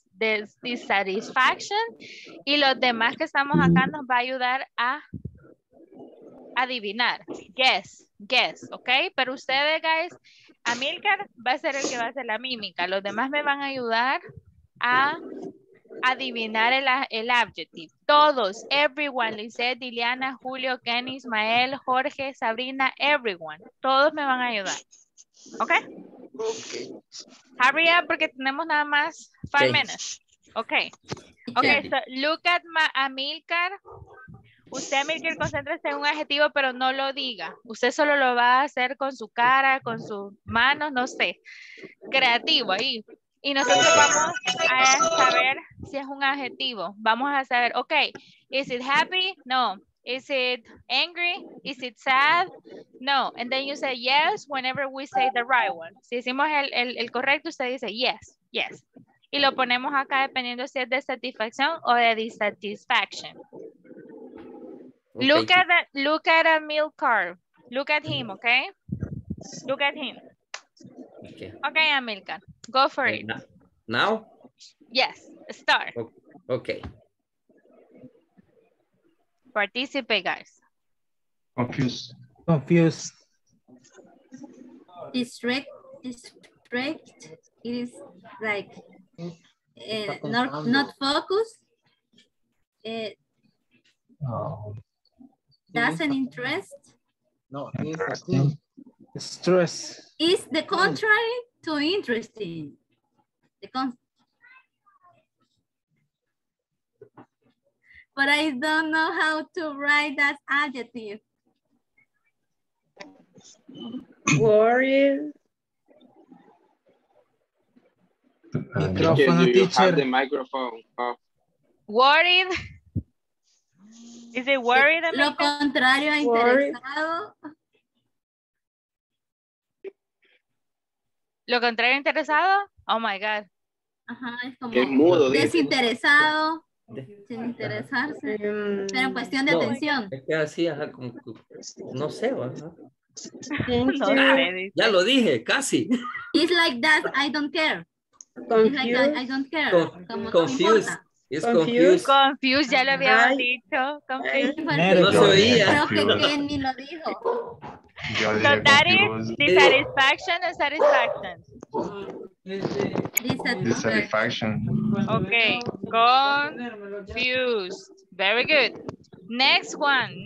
dissatisfaction, y los demás que estamos acá nos va a ayudar a adivinar. Guess, ok, pero ustedes, guys, Amilcar va a ser el que va a hacer la mímica, los demás me van a ayudar a adivinar el adjetivo. Todos, everyone, Lisette, Ileana, Julio, Kenny, Ismael, Jorge, Sabrina, everyone. Todos me van a ayudar. ¿Ok? Hurry up porque tenemos nada más 5 minutes. Ok, so look at Amilcar. Usted, Amilcar, concéntrese en un adjetivo, pero no lo diga. Usted solo lo va a hacer con su cara, con sus manos, no sé. Creativo ahí. Y nosotros vamos a saber si es un adjetivo. Vamos a saber, ok, is it happy? No. Is it angry? Is it sad? No. And then you say yes whenever we say the right one. Si hicimos el correcto, usted dice yes, yes. Y lo ponemos acá dependiendo si es de satisfacción o de dissatisfaction. Okay. Look at Amilcar. Look at him, okay? Look at him. Okay, Amilcar. Go for it. Now? Yes, start. Okay. Participate, guys. Confused. Confused. Distract. It is like not focus. Doesn't interest. No, interesting. Stress. Is the contrary to interesting. But I don't know how to write that adjective. Worried. Microphone, you have the microphone off. Worried. Is it worried? Lo contrario a interesado. Lo contrario a interesado? Oh my God. Ajá, es como qué mudo, desinteresado. Sin interesarse, pero en cuestión de atención. Es que así, ajá, como, no sé, ¿no? Ya lo dije, casi. It's like that, I don't care. Confused. It's like that, I don't care. Confused. It's confused. Confused, ya lo habíamos dicho. Confused. Ay, no se oía. Creo que Kenny lo dijo. So that is dissatisfaction or satisfaction? Dissatisfaction. Okay, confused. Very good. Next one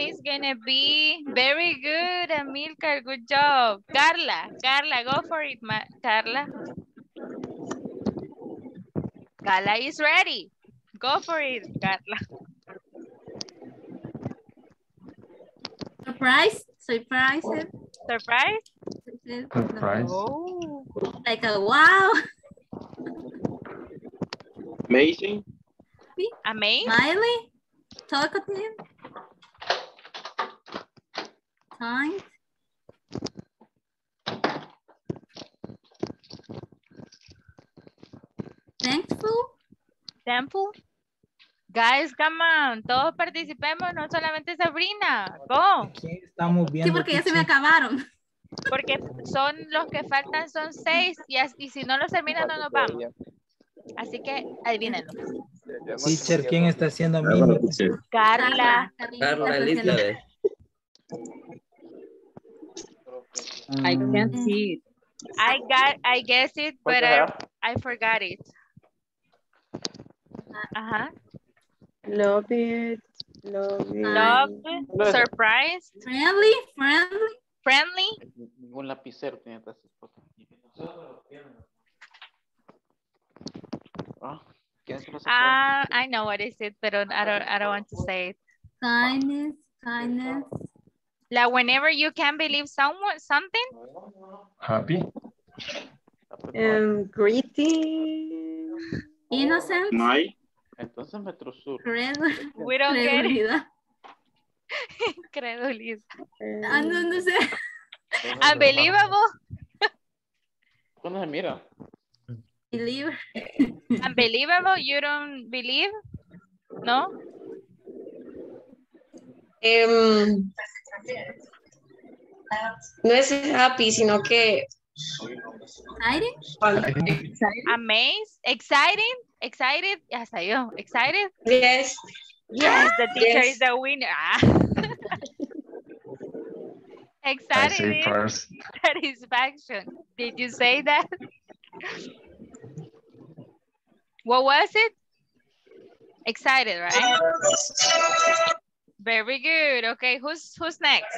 is gonna be very good, Amilcar. Good job, Carla. Go for it, Carla. Carla is ready. Go for it, Carla. Surprise. Oh. Like a wow. Amazing. Smiley. Talkative. Kind. Thankful. Guys, come on, todos participemos, no solamente Sabrina. Go. Sí, estamos viendo. Sí, porque ya se me acabaron. Porque son los que faltan, son 6 y si no los terminan no nos vamos. Así que adivínenlo. Teacher, sí, ¿quién está haciendo mimo? Carla Elizabeth. I can't see it. I guess it, but I forgot it. Ajá. Love it. Surprised. Friendly. Ningún lapicero tiene estas cosas. I know what is it, but I don't want to say it. Kindness. Like whenever you can believe someone, something. Happy. Greeting. Innocent. Entonces Metrosur. We don't get it. Incredulidad. No sé. Unbelievable. ¿Cuándo se mira? Believe. Unbelievable, you don't believe? No? No es happy, sino que exciting. Amazed. Excited. Hasta yo. Excited. Yes, the teacher is the winner. Excited. Satisfaction. Did you say that? What was it? Excited, right? Very good. Okay, who's next?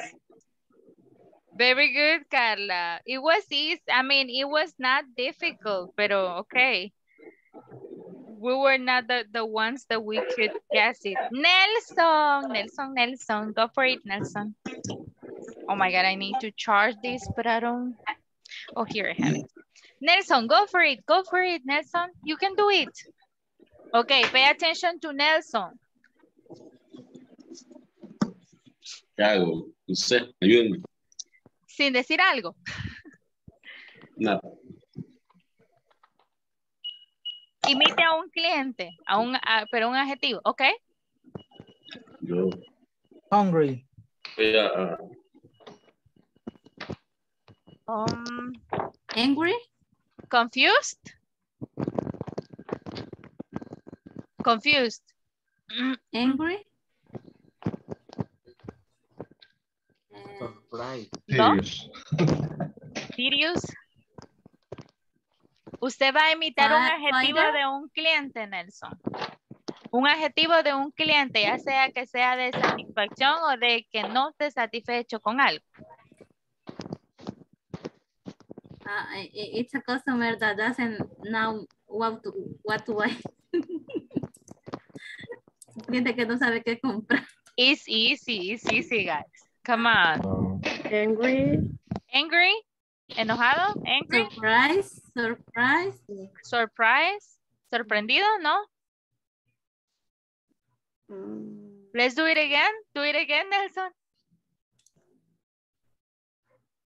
Very good, Carla. It was easy. I mean, it was not difficult, but okay. We were not the ones that we could guess it. Nelson. Go for it, Nelson. Oh my God, I need to charge this, but I don't. Oh, here I have it. Nelson, go for it, Nelson. You can do it. Okay, pay attention to Nelson. Thiago, usted, ayúdenme. Sin decir algo. No. Imite a un cliente, pero un adjetivo, ¿ok? Yo. Hungry. Yeah. Angry. Confused. Angry. Nice. Serious. Serious. Usted va a imitar un adjetivo de un cliente, Nelson. Un adjetivo de un cliente, ya sea que sea de satisfacción o de que no esté satisfecho con algo. It's a customer that doesn't know what to buy. Cliente que no sabe qué comprar. It's easy, guys. Come on. Angry. Angry. Enojado. Angry. Surprise. Surprise. Surprise. Sorprendido, ¿no? Let's do it again. Do it again, Nelson.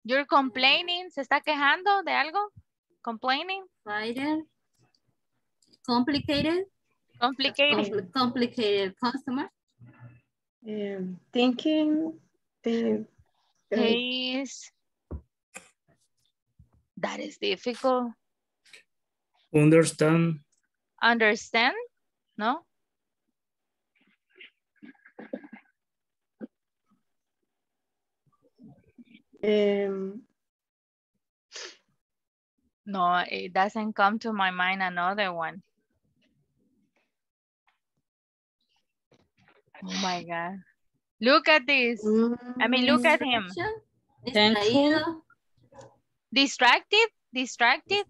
You're complaining. ¿Se está quejando de algo? Complaining. Fighter. Complicated. Complicated. Complicated customer. Thinking. Case. That is difficult. Understand. Understand. No. No, it doesn't come to my mind another one. Oh my God. Look at this. I mean, look at him. Distraído. Distracted? Distracted?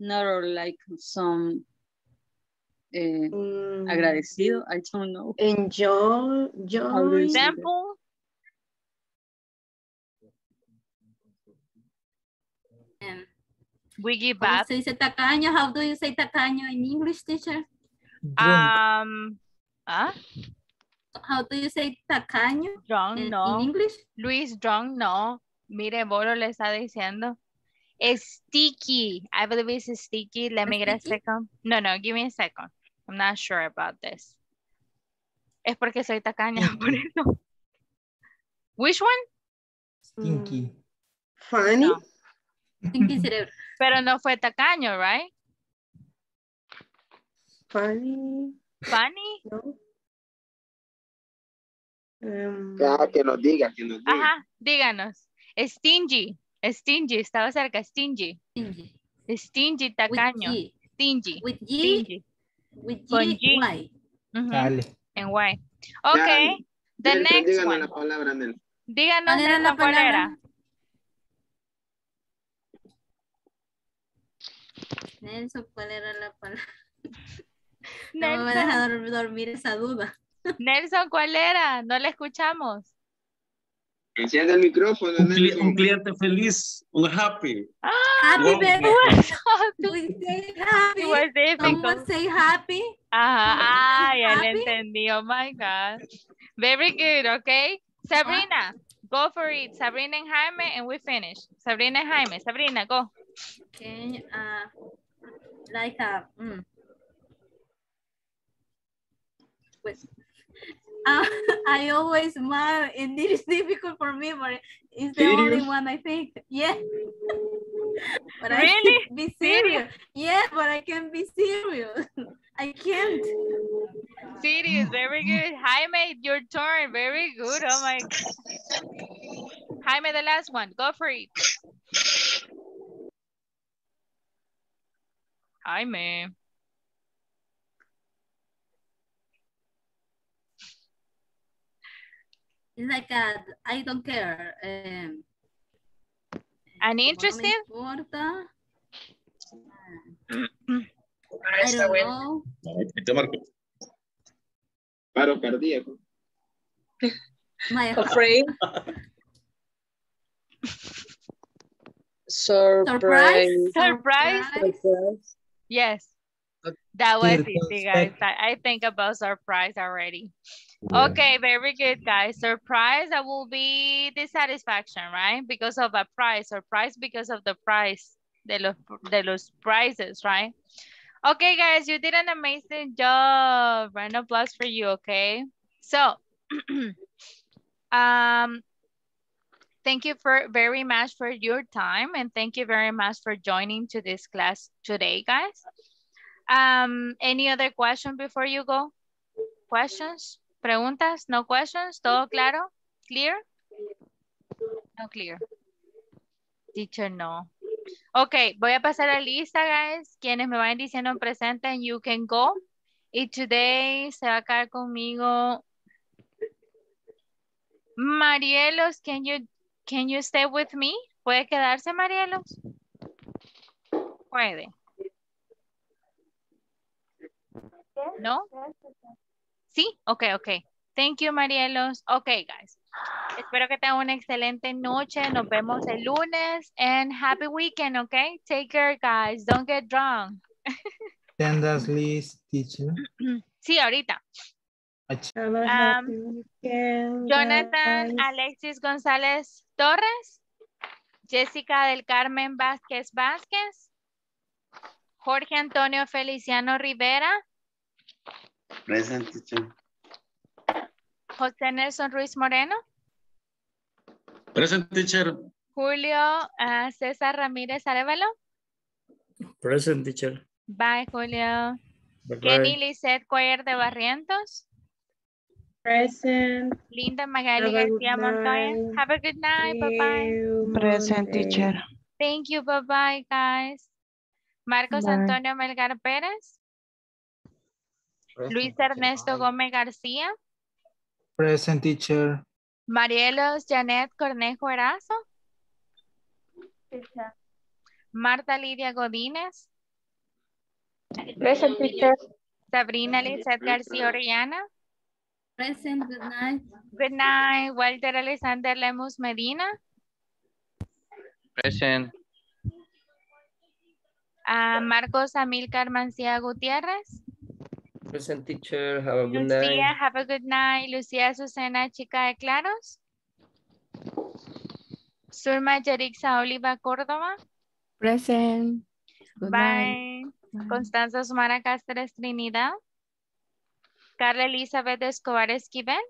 Not like some... agradecido. I don't know. Enjoy. For example. We give up. How do you say tacaño in English, teacher? How do you say tacaño? Drunk, no. In English? Luis, drunk, no. Mire, Bolo le está diciendo. Sticky. I believe it's sticky. Let me get a second. No, no, give me a second. I'm not sure about this. Es porque soy tacaña, por eso. Which one? Stinky. Funny? No. Pero no fue tacaño, right? Funny. Funny? No. Que nos diga, que nos diga. Ajá, díganos. Stingy. Stingy, estaba cerca. Stingy. Stingy. Stingy, tacaño. With stingy. With G. With G. Why? And why. Okay. Ya, the next díganos one. La palabra, Nel. Díganos de la palabra. Nelson, ¿cuál era la palabra? Nelson. No me deja dormir esa duda. Nelson, ¿cuál era? No la escuchamos. Enciende el micrófono, Nelson. Un cliente feliz, un happy. Ah, happy, baby. Happy. Was difficult. Someone say happy. Ajá, ya lo entendí. Oh, my God. Very good, okay. Sabrina, go for it. Sabrina and Jaime, and we finish. Sabrina and Jaime. Sabrina, go. Okay, like a I always smile, and it is difficult for me, but it's the only one I think. Yeah, but really? I can be serious. Yeah, but I can be serious. I can't. Serious, very good. Jaime, your turn. Very good. Oh my God. Jaime, the last one. Go for it. Jaime. It's like a, I don't care. Uninterested? No I don't know. Paro cardíaco. My afraid. Surprise. Surprise. Surprise. Yes, that was easy, guys. I think about surprise already. Okay, very good, guys. Surprise, that will be dissatisfaction, right? Because of a price. Surprise because of the price, de los prices, right? Okay, guys, you did an amazing job. Round of applause for you, okay? So, thank you very much for your time, and thank you very much for joining to this class today, guys. Any other question before you go? Questions? Preguntas? No questions? Todo claro? Clear? No clear. Teacher, no. Ok, voy a pasar a lista, guys. Quienes me van diciendo en presente, you can go. Y today se va a quedar conmigo. Marielos, can you stay with me? ¿Puede quedarse, Marielos? Puede. ¿No? Sí, ok. Thank you, Marielos. Ok, guys. Espero que tengan una excelente noche. Nos vemos el lunes. And happy weekend, ok? Take care, guys. Don't get drunk. Send us list, teacher. Sí, ahorita. Jonathan Alexis González Torres. Jessica del Carmen Vázquez Vázquez. Jorge Antonio Feliciano Rivera. Present, teacher. José Nelson Ruiz Moreno. Present, teacher. Julio César Ramírez Arevalo. Present, teacher. Bye, Julio. Bye, Kenny Lisette Cuellar de Barrientos. Present. Linda Magali García Montoya. Have a good night. Bye-bye. Present, teacher. Thank you. Bye-bye, guys. Marcos Antonio Melgar Pérez. Present, Luis Ernesto Gómez García. Present, teacher. Marielo Janet Cornejo-Eraso. Teacher. Marta Lidia Godinez. Present, teacher. Sabrina Lizette García Orellana. Present, good night. Good night. Walter Alexander Lemos Medina. Present. Marcos Amilcar Mansilla Gutierrez. Present, teacher. Have a good night. Lucia, have a good night. Lucia Susana Chica de Claros. Zulma Yarixa Oliva Córdoba. Present. Good night. Bye. Constanza Osmara Cáceres Trinidad. Carla Elizabeth Escobar Esquivel.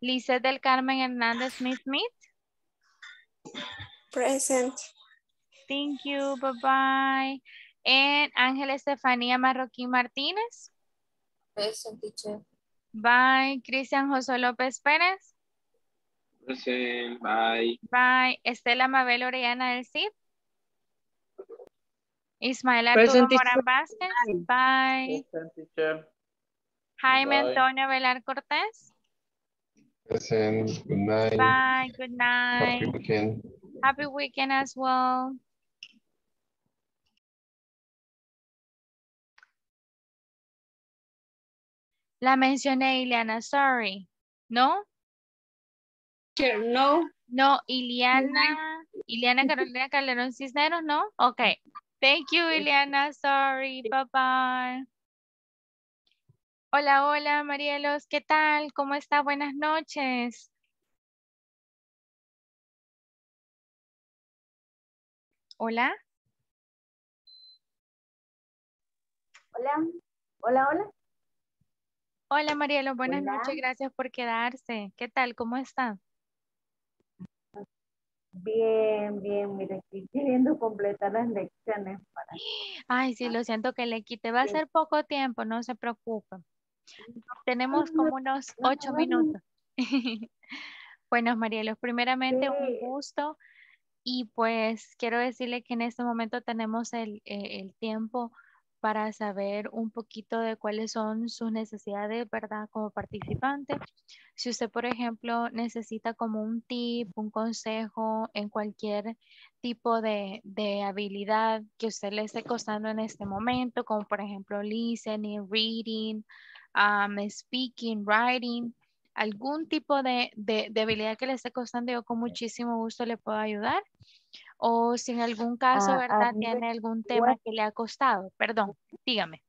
Lisset del Carmen Hernández Smith. Present. Thank you. Bye-bye. And Ángela Estefanía Marroquín Martínez. Present, teacher. Bye. Cristian Josué López Pérez. Present. Bye. Bye. Estela Mabel Orellana del Cid. Ismael Arturo Morán Vázquez. Bye. Present, teacher. Jaime Antonio Velar Cortés. Present. Good night. Bye. Good night. Happy weekend. Happy weekend as well. La mencioné, Ileana. Sorry. ¿No? No. No, Ileana. Ileana Carolina Calderón Cisneros, ¿no? Okay. Thank you, Ileana. Sorry. Bye-bye. Hola, hola, Marielos. ¿Qué tal? ¿Cómo está? Buenas noches. Hola. Hola. Hola, hola. Hola, Marielo. Buenas noches. Gracias por quedarse. ¿Qué tal? ¿Cómo está? Bien, bien, mire, estoy queriendo completar las lecciones. Ay, sí, lo siento que le quite. Va a ser poco tiempo, no se preocupen. Tenemos como unos 8 minutos. Bueno, Marielos, primeramente un gusto. Y pues quiero decirle que en este momento tenemos el tiempo para saber un poquito de cuáles son sus necesidades, ¿verdad? Como participante. Si usted, por ejemplo, necesita como un tip, un consejo en cualquier tipo de habilidad que usted le esté costando en este momento, como por ejemplo listening, reading, speaking, writing, algún tipo de habilidad que le esté costando, yo con muchísimo gusto le puedo ayudar. O si en algún caso, ¿verdad? Tiene algún tema que le ha costado. Perdón, dígame.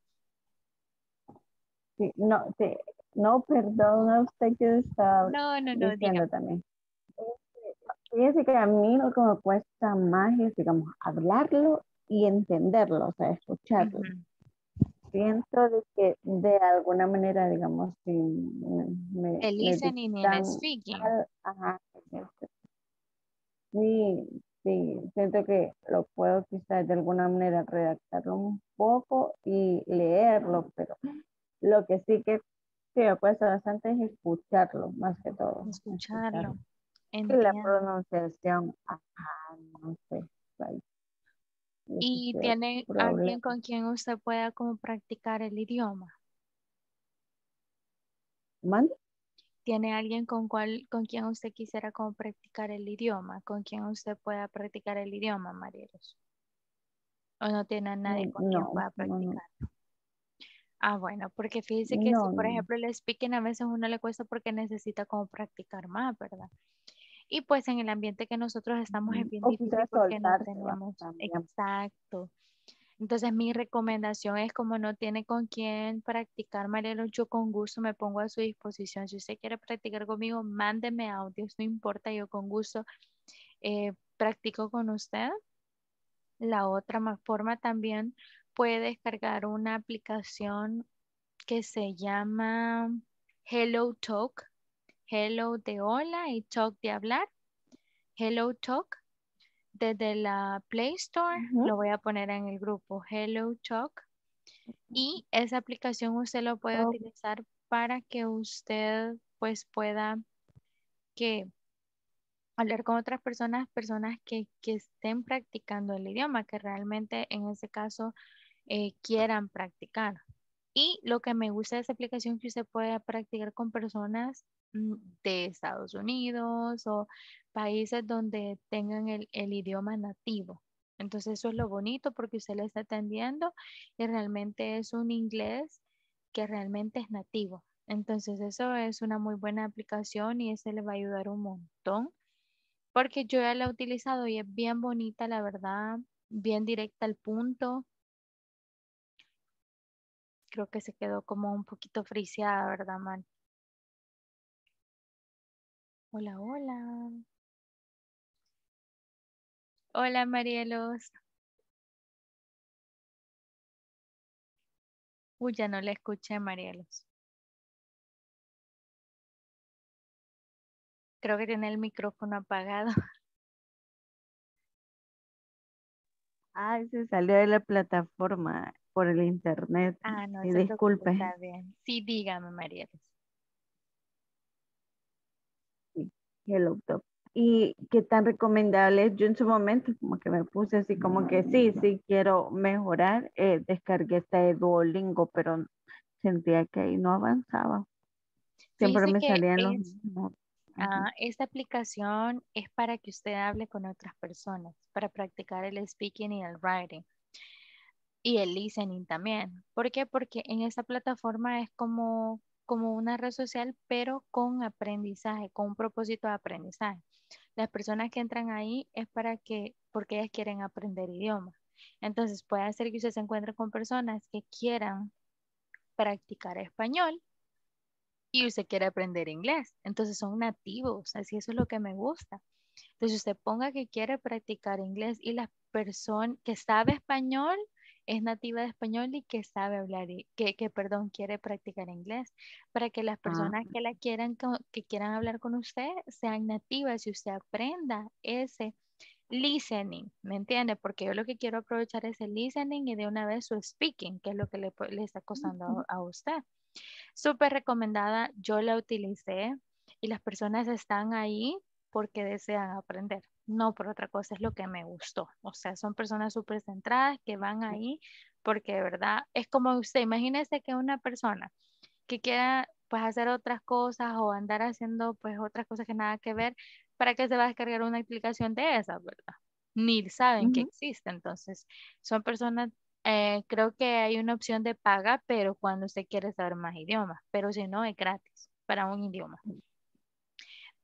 Sí, no, sí, no, perdón a usted que estaba diciendo también. Fíjese que a mí lo que me cuesta más es, digamos, hablarlo y entenderlo, o sea, escucharlo. Siento de que de alguna manera, digamos, si el listening y el speaking. Ajá. Sí. Sí, siento que lo puedo quizás de alguna manera redactarlo un poco y leerlo, pero lo que sí que Sí, me cuesta bastante escucharlo, más que todo. Escucharlo. Y la pronunciación, ajá, no sé. ¿Y tiene alguien con quien usted pueda como practicar el idioma? ¿Mande? ¿Tiene alguien con quien usted quisiera como practicar el idioma? ¿Con quien usted pueda practicar el idioma, Marielos? ¿O no tiene a nadie con quien pueda practicar? No. Ah, bueno, porque fíjese que si, por ejemplo, el speaking a veces uno le cuesta porque necesita como practicar más, ¿verdad? Y pues en el ambiente que nosotros estamos es bien difícil porque no tenemos... Exacto. Entonces mi recomendación es, como no tiene con quién practicar, Marielo, yo con gusto me pongo a su disposición. Si usted quiere practicar conmigo, mándeme audios, no importa, yo con gusto practico con usted. La otra forma también... puede descargar una aplicación que se llama HelloTalk. Hello de hola y talk de hablar. HelloTalk. Desde la Play Store, lo voy a poner en el grupo HelloTalk. Y esa aplicación usted lo puede utilizar para que usted pues pueda hablar con otras personas que estén practicando el idioma, que realmente en ese caso... quieran practicar. Y lo que me gusta de esta aplicación es que usted puede practicar con personas de Estados Unidos o países donde tengan el idioma nativo. Entonces eso es lo bonito, porque usted le está atendiendo y realmente es un inglés que realmente es nativo. Entonces eso es una muy buena aplicación y ese le va a ayudar un montón, porque yo ya la he utilizado y es bien bonita, la verdad, bien directa al punto. Creo que se quedó como un poquito friseada, ¿verdad, man? Hola, hola. Hola, Marielos. Uy, ya no la escuché, Marielos. Creo que tiene el micrófono apagado. Ay, se salió de la plataforma. Por el internet. Ah, no, disculpe. Está bien. Sí, dígame, María. Sí, HelloTalk. ¿Y qué tan recomendable es? Yo en su momento como que me puse así como que sí quiero mejorar. Descargué esta de Duolingo, pero sentía que ahí no avanzaba. Siempre me salían los... esta aplicación es para que usted hable con otras personas, para practicar el speaking y el writing. Y el listening también. ¿Por qué? Porque en esta plataforma es como una red social, pero con aprendizaje, con un propósito de aprendizaje. Las personas que entran ahí es porque ellas quieren aprender idiomas. Entonces puede hacer que usted se encuentre con personas que quieran practicar español y usted quiere aprender inglés. Entonces son nativos, así eso es lo que me gusta. Entonces usted ponga que quiere practicar inglés y la persona que sabe español... es nativa de español y que sabe hablar, que quiere practicar inglés, para que las personas que la quieran, que quieran hablar con usted, sean nativas y usted aprenda ese listening, ¿me entiende? Porque yo lo que quiero aprovechar es el listening y de una vez su speaking, que es lo que le está costando a usted. Súper recomendada, yo la utilicé y las personas están ahí porque desean aprender. No por otra cosa, es lo que me gustó. O sea, son personas súper centradas que van ahí porque de verdad es como usted, imagínese que una persona que quiera pues hacer otras cosas o andar haciendo pues otras cosas que nada que ver, ¿para qué se va a descargar una aplicación de esas, verdad? Ni saben que existe. Entonces son personas, creo que hay una opción de paga, pero cuando usted quiere saber más idiomas, pero si no es gratis para un idioma.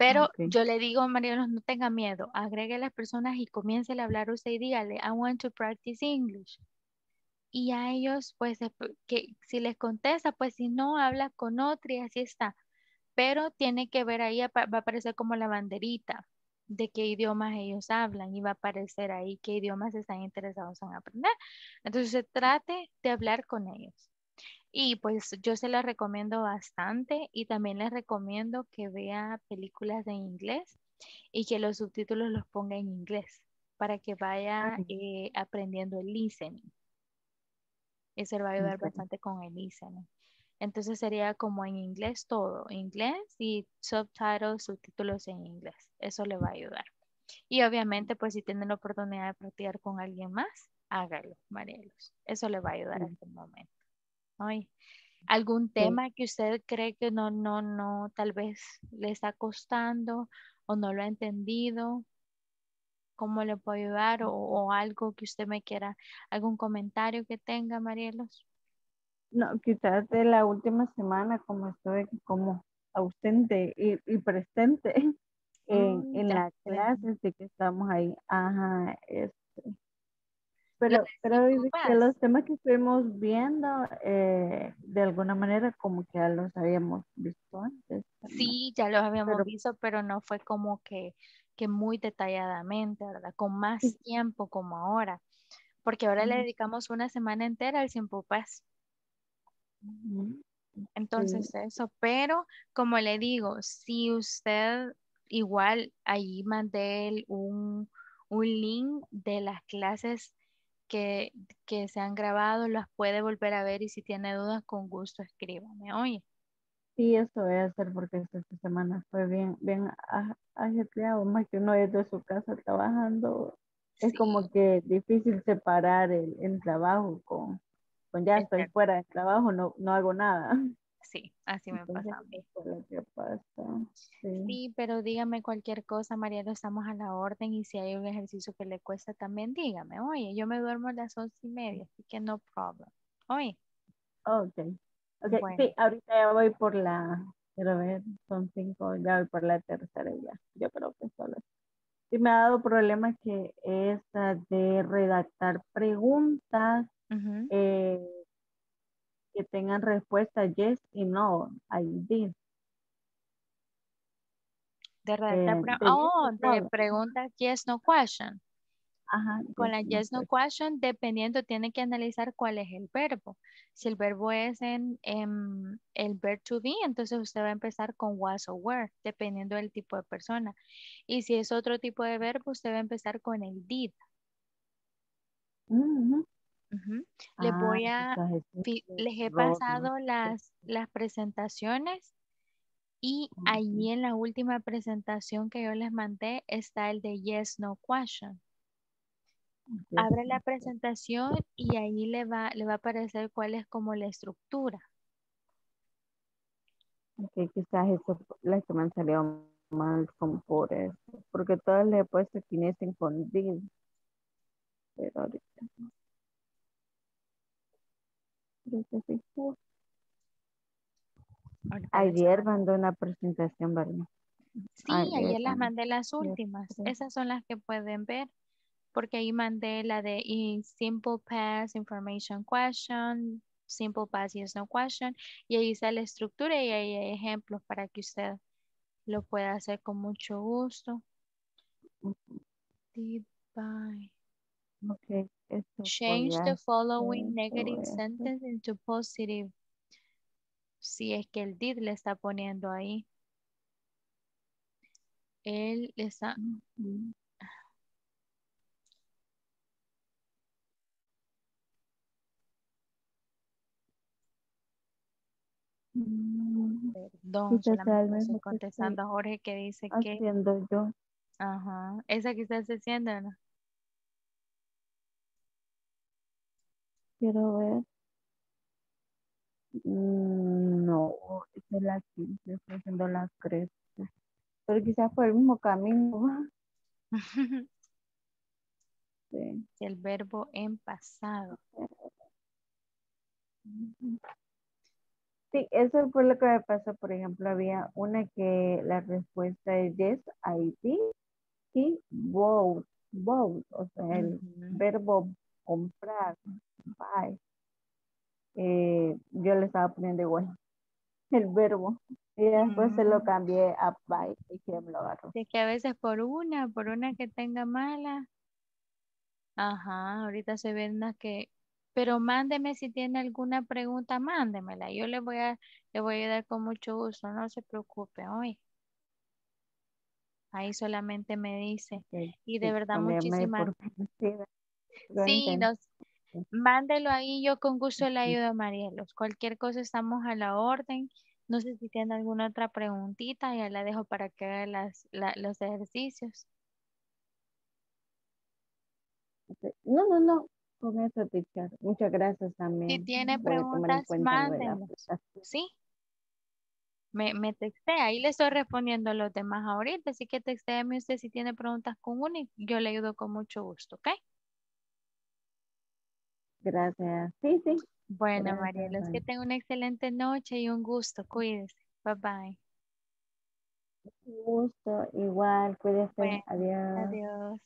Pero yo le digo, Marielos, no tenga miedo, agregue a las personas y comience a hablar usted y dígale, I want to practice English. Y a ellos, pues, que si les contesta, pues si no, habla con otro y así está. Pero tiene que ver ahí, va a aparecer como la banderita de qué idiomas ellos hablan y va a aparecer ahí qué idiomas están interesados en aprender. Entonces, se trate de hablar con ellos. Y pues yo se las recomiendo bastante y también les recomiendo que vea películas en inglés y que los subtítulos los ponga en inglés para que vaya aprendiendo el listening. Eso le va a ayudar bastante con el listening. Entonces sería como en inglés todo, inglés y subtitles, subtítulos en inglés. Eso le va a ayudar. Y obviamente, pues si tienen la oportunidad de practicar con alguien más, hágalo, Marielos. Eso le va a ayudar en este momento. Ay, ¿algún tema que usted cree que no, tal vez le está costando o no lo ha entendido? ¿Cómo le puedo ayudar? O algo que usted me quiera, algún comentario que tenga, Marielos. No, quizás de la última semana, como estuve como ausente y presente en las clases de que estamos ahí. Ajá, Pero los temas que estuvimos viendo, de alguna manera como que ya los habíamos visto antes. Sí, ya los habíamos visto, pero no fue como que muy detalladamente, ¿verdad? Con más tiempo como ahora. Porque ahora le dedicamos una semana entera al Simple Pass. Entonces eso, pero como le digo, si usted igual ahí mandé un link de las clases que se han grabado, las puede volver a ver y si tiene dudas, con gusto escríbame, oye. Sí, eso voy a hacer porque esta semana fue bien ajetreado, más que uno es de su casa trabajando, es como que difícil separar el trabajo con ya estoy fuera de trabajo, no hago nada. Sí, así me pasa a mí. Sí, pero dígame cualquier cosa, Marielo, estamos a la orden y si hay un ejercicio que le cuesta también, dígame. Oye, yo me duermo a las 11:30, así que no problem. Oye. Ok, bueno. Sí, ahorita ya voy por quiero ver, son 5, ya voy por la tercera ya. Yo creo que solo. Sí, me ha dado problemas que esta de redactar preguntas, que tengan respuesta yes y no, I did. De redactar de preguntas yes no question. Ajá, con la yes no question, dependiendo, tiene que analizar cuál es el verbo. Si el verbo es en el verb to be, entonces usted va a empezar con was o were, dependiendo del tipo de persona. Y si es otro tipo de verbo, usted va a empezar con el did. Les he pasado las presentaciones y allí en la última presentación que yo les mandé está el de yes no question. Abre la presentación y ahí le va a aparecer cuál es como la estructura. Ok, quizás eso, las que me han salido mal son por eso, porque todas les he puesto que inician con did, pero ahorita no. Ayer mandó una presentación, ¿verdad? Sí, ayer las mandé las últimas. Esas son las que pueden ver, porque ahí mandé la de Simple Past Information Question, Simple Past Yes No Question, y ahí está la estructura y ahí hay ejemplos para que usted lo pueda hacer con mucho gusto. Bye. Okay, change the following negative sentence into positive. Si es que el did le está poniendo ahí. Él está... Perdón, solamente estoy contestando a Jorge que dice que... Haciendo yo. Ajá. Esa que está haciendo, ¿no? Quiero ver. No, esta es la que estoy haciendo las crestas. Pero quizás fue el mismo camino. Sí. El verbo en pasado. Sí, eso fue lo que me pasó. Por ejemplo, había una que la respuesta es yes, I did, y vote, o sea, el verbo comprar. Bye. Yo le estaba poniendo igual el verbo y después se lo cambié a bye y que me lo agarró. Es que a veces por una que tenga mala. Ajá, ahorita se ven unas que, pero mándeme si tiene alguna pregunta, mándemela, yo le voy a ayudar con mucho gusto, no se preocupe hoy. Ahí solamente me dice y de verdad muchísimas. Sí, Mándelo ahí, yo con gusto le ayudo, Marielos. Cualquier cosa estamos a la orden. No sé si tienen alguna otra preguntita, ya la dejo para que haga los ejercicios. No, no, no, con eso, teacher. Muchas gracias también. Si tiene preguntas, mándenlas. Sí. Me textea, ahí le estoy respondiendo a los demás ahorita, así que textéame usted si tiene preguntas con uno y yo le ayudo con mucho gusto, ¿ok? Gracias, sí, sí. Bueno, Mariela, es que tenga una excelente noche y un gusto, cuídese, bye bye. Un gusto, igual, cuídese, bueno, adiós. Adiós.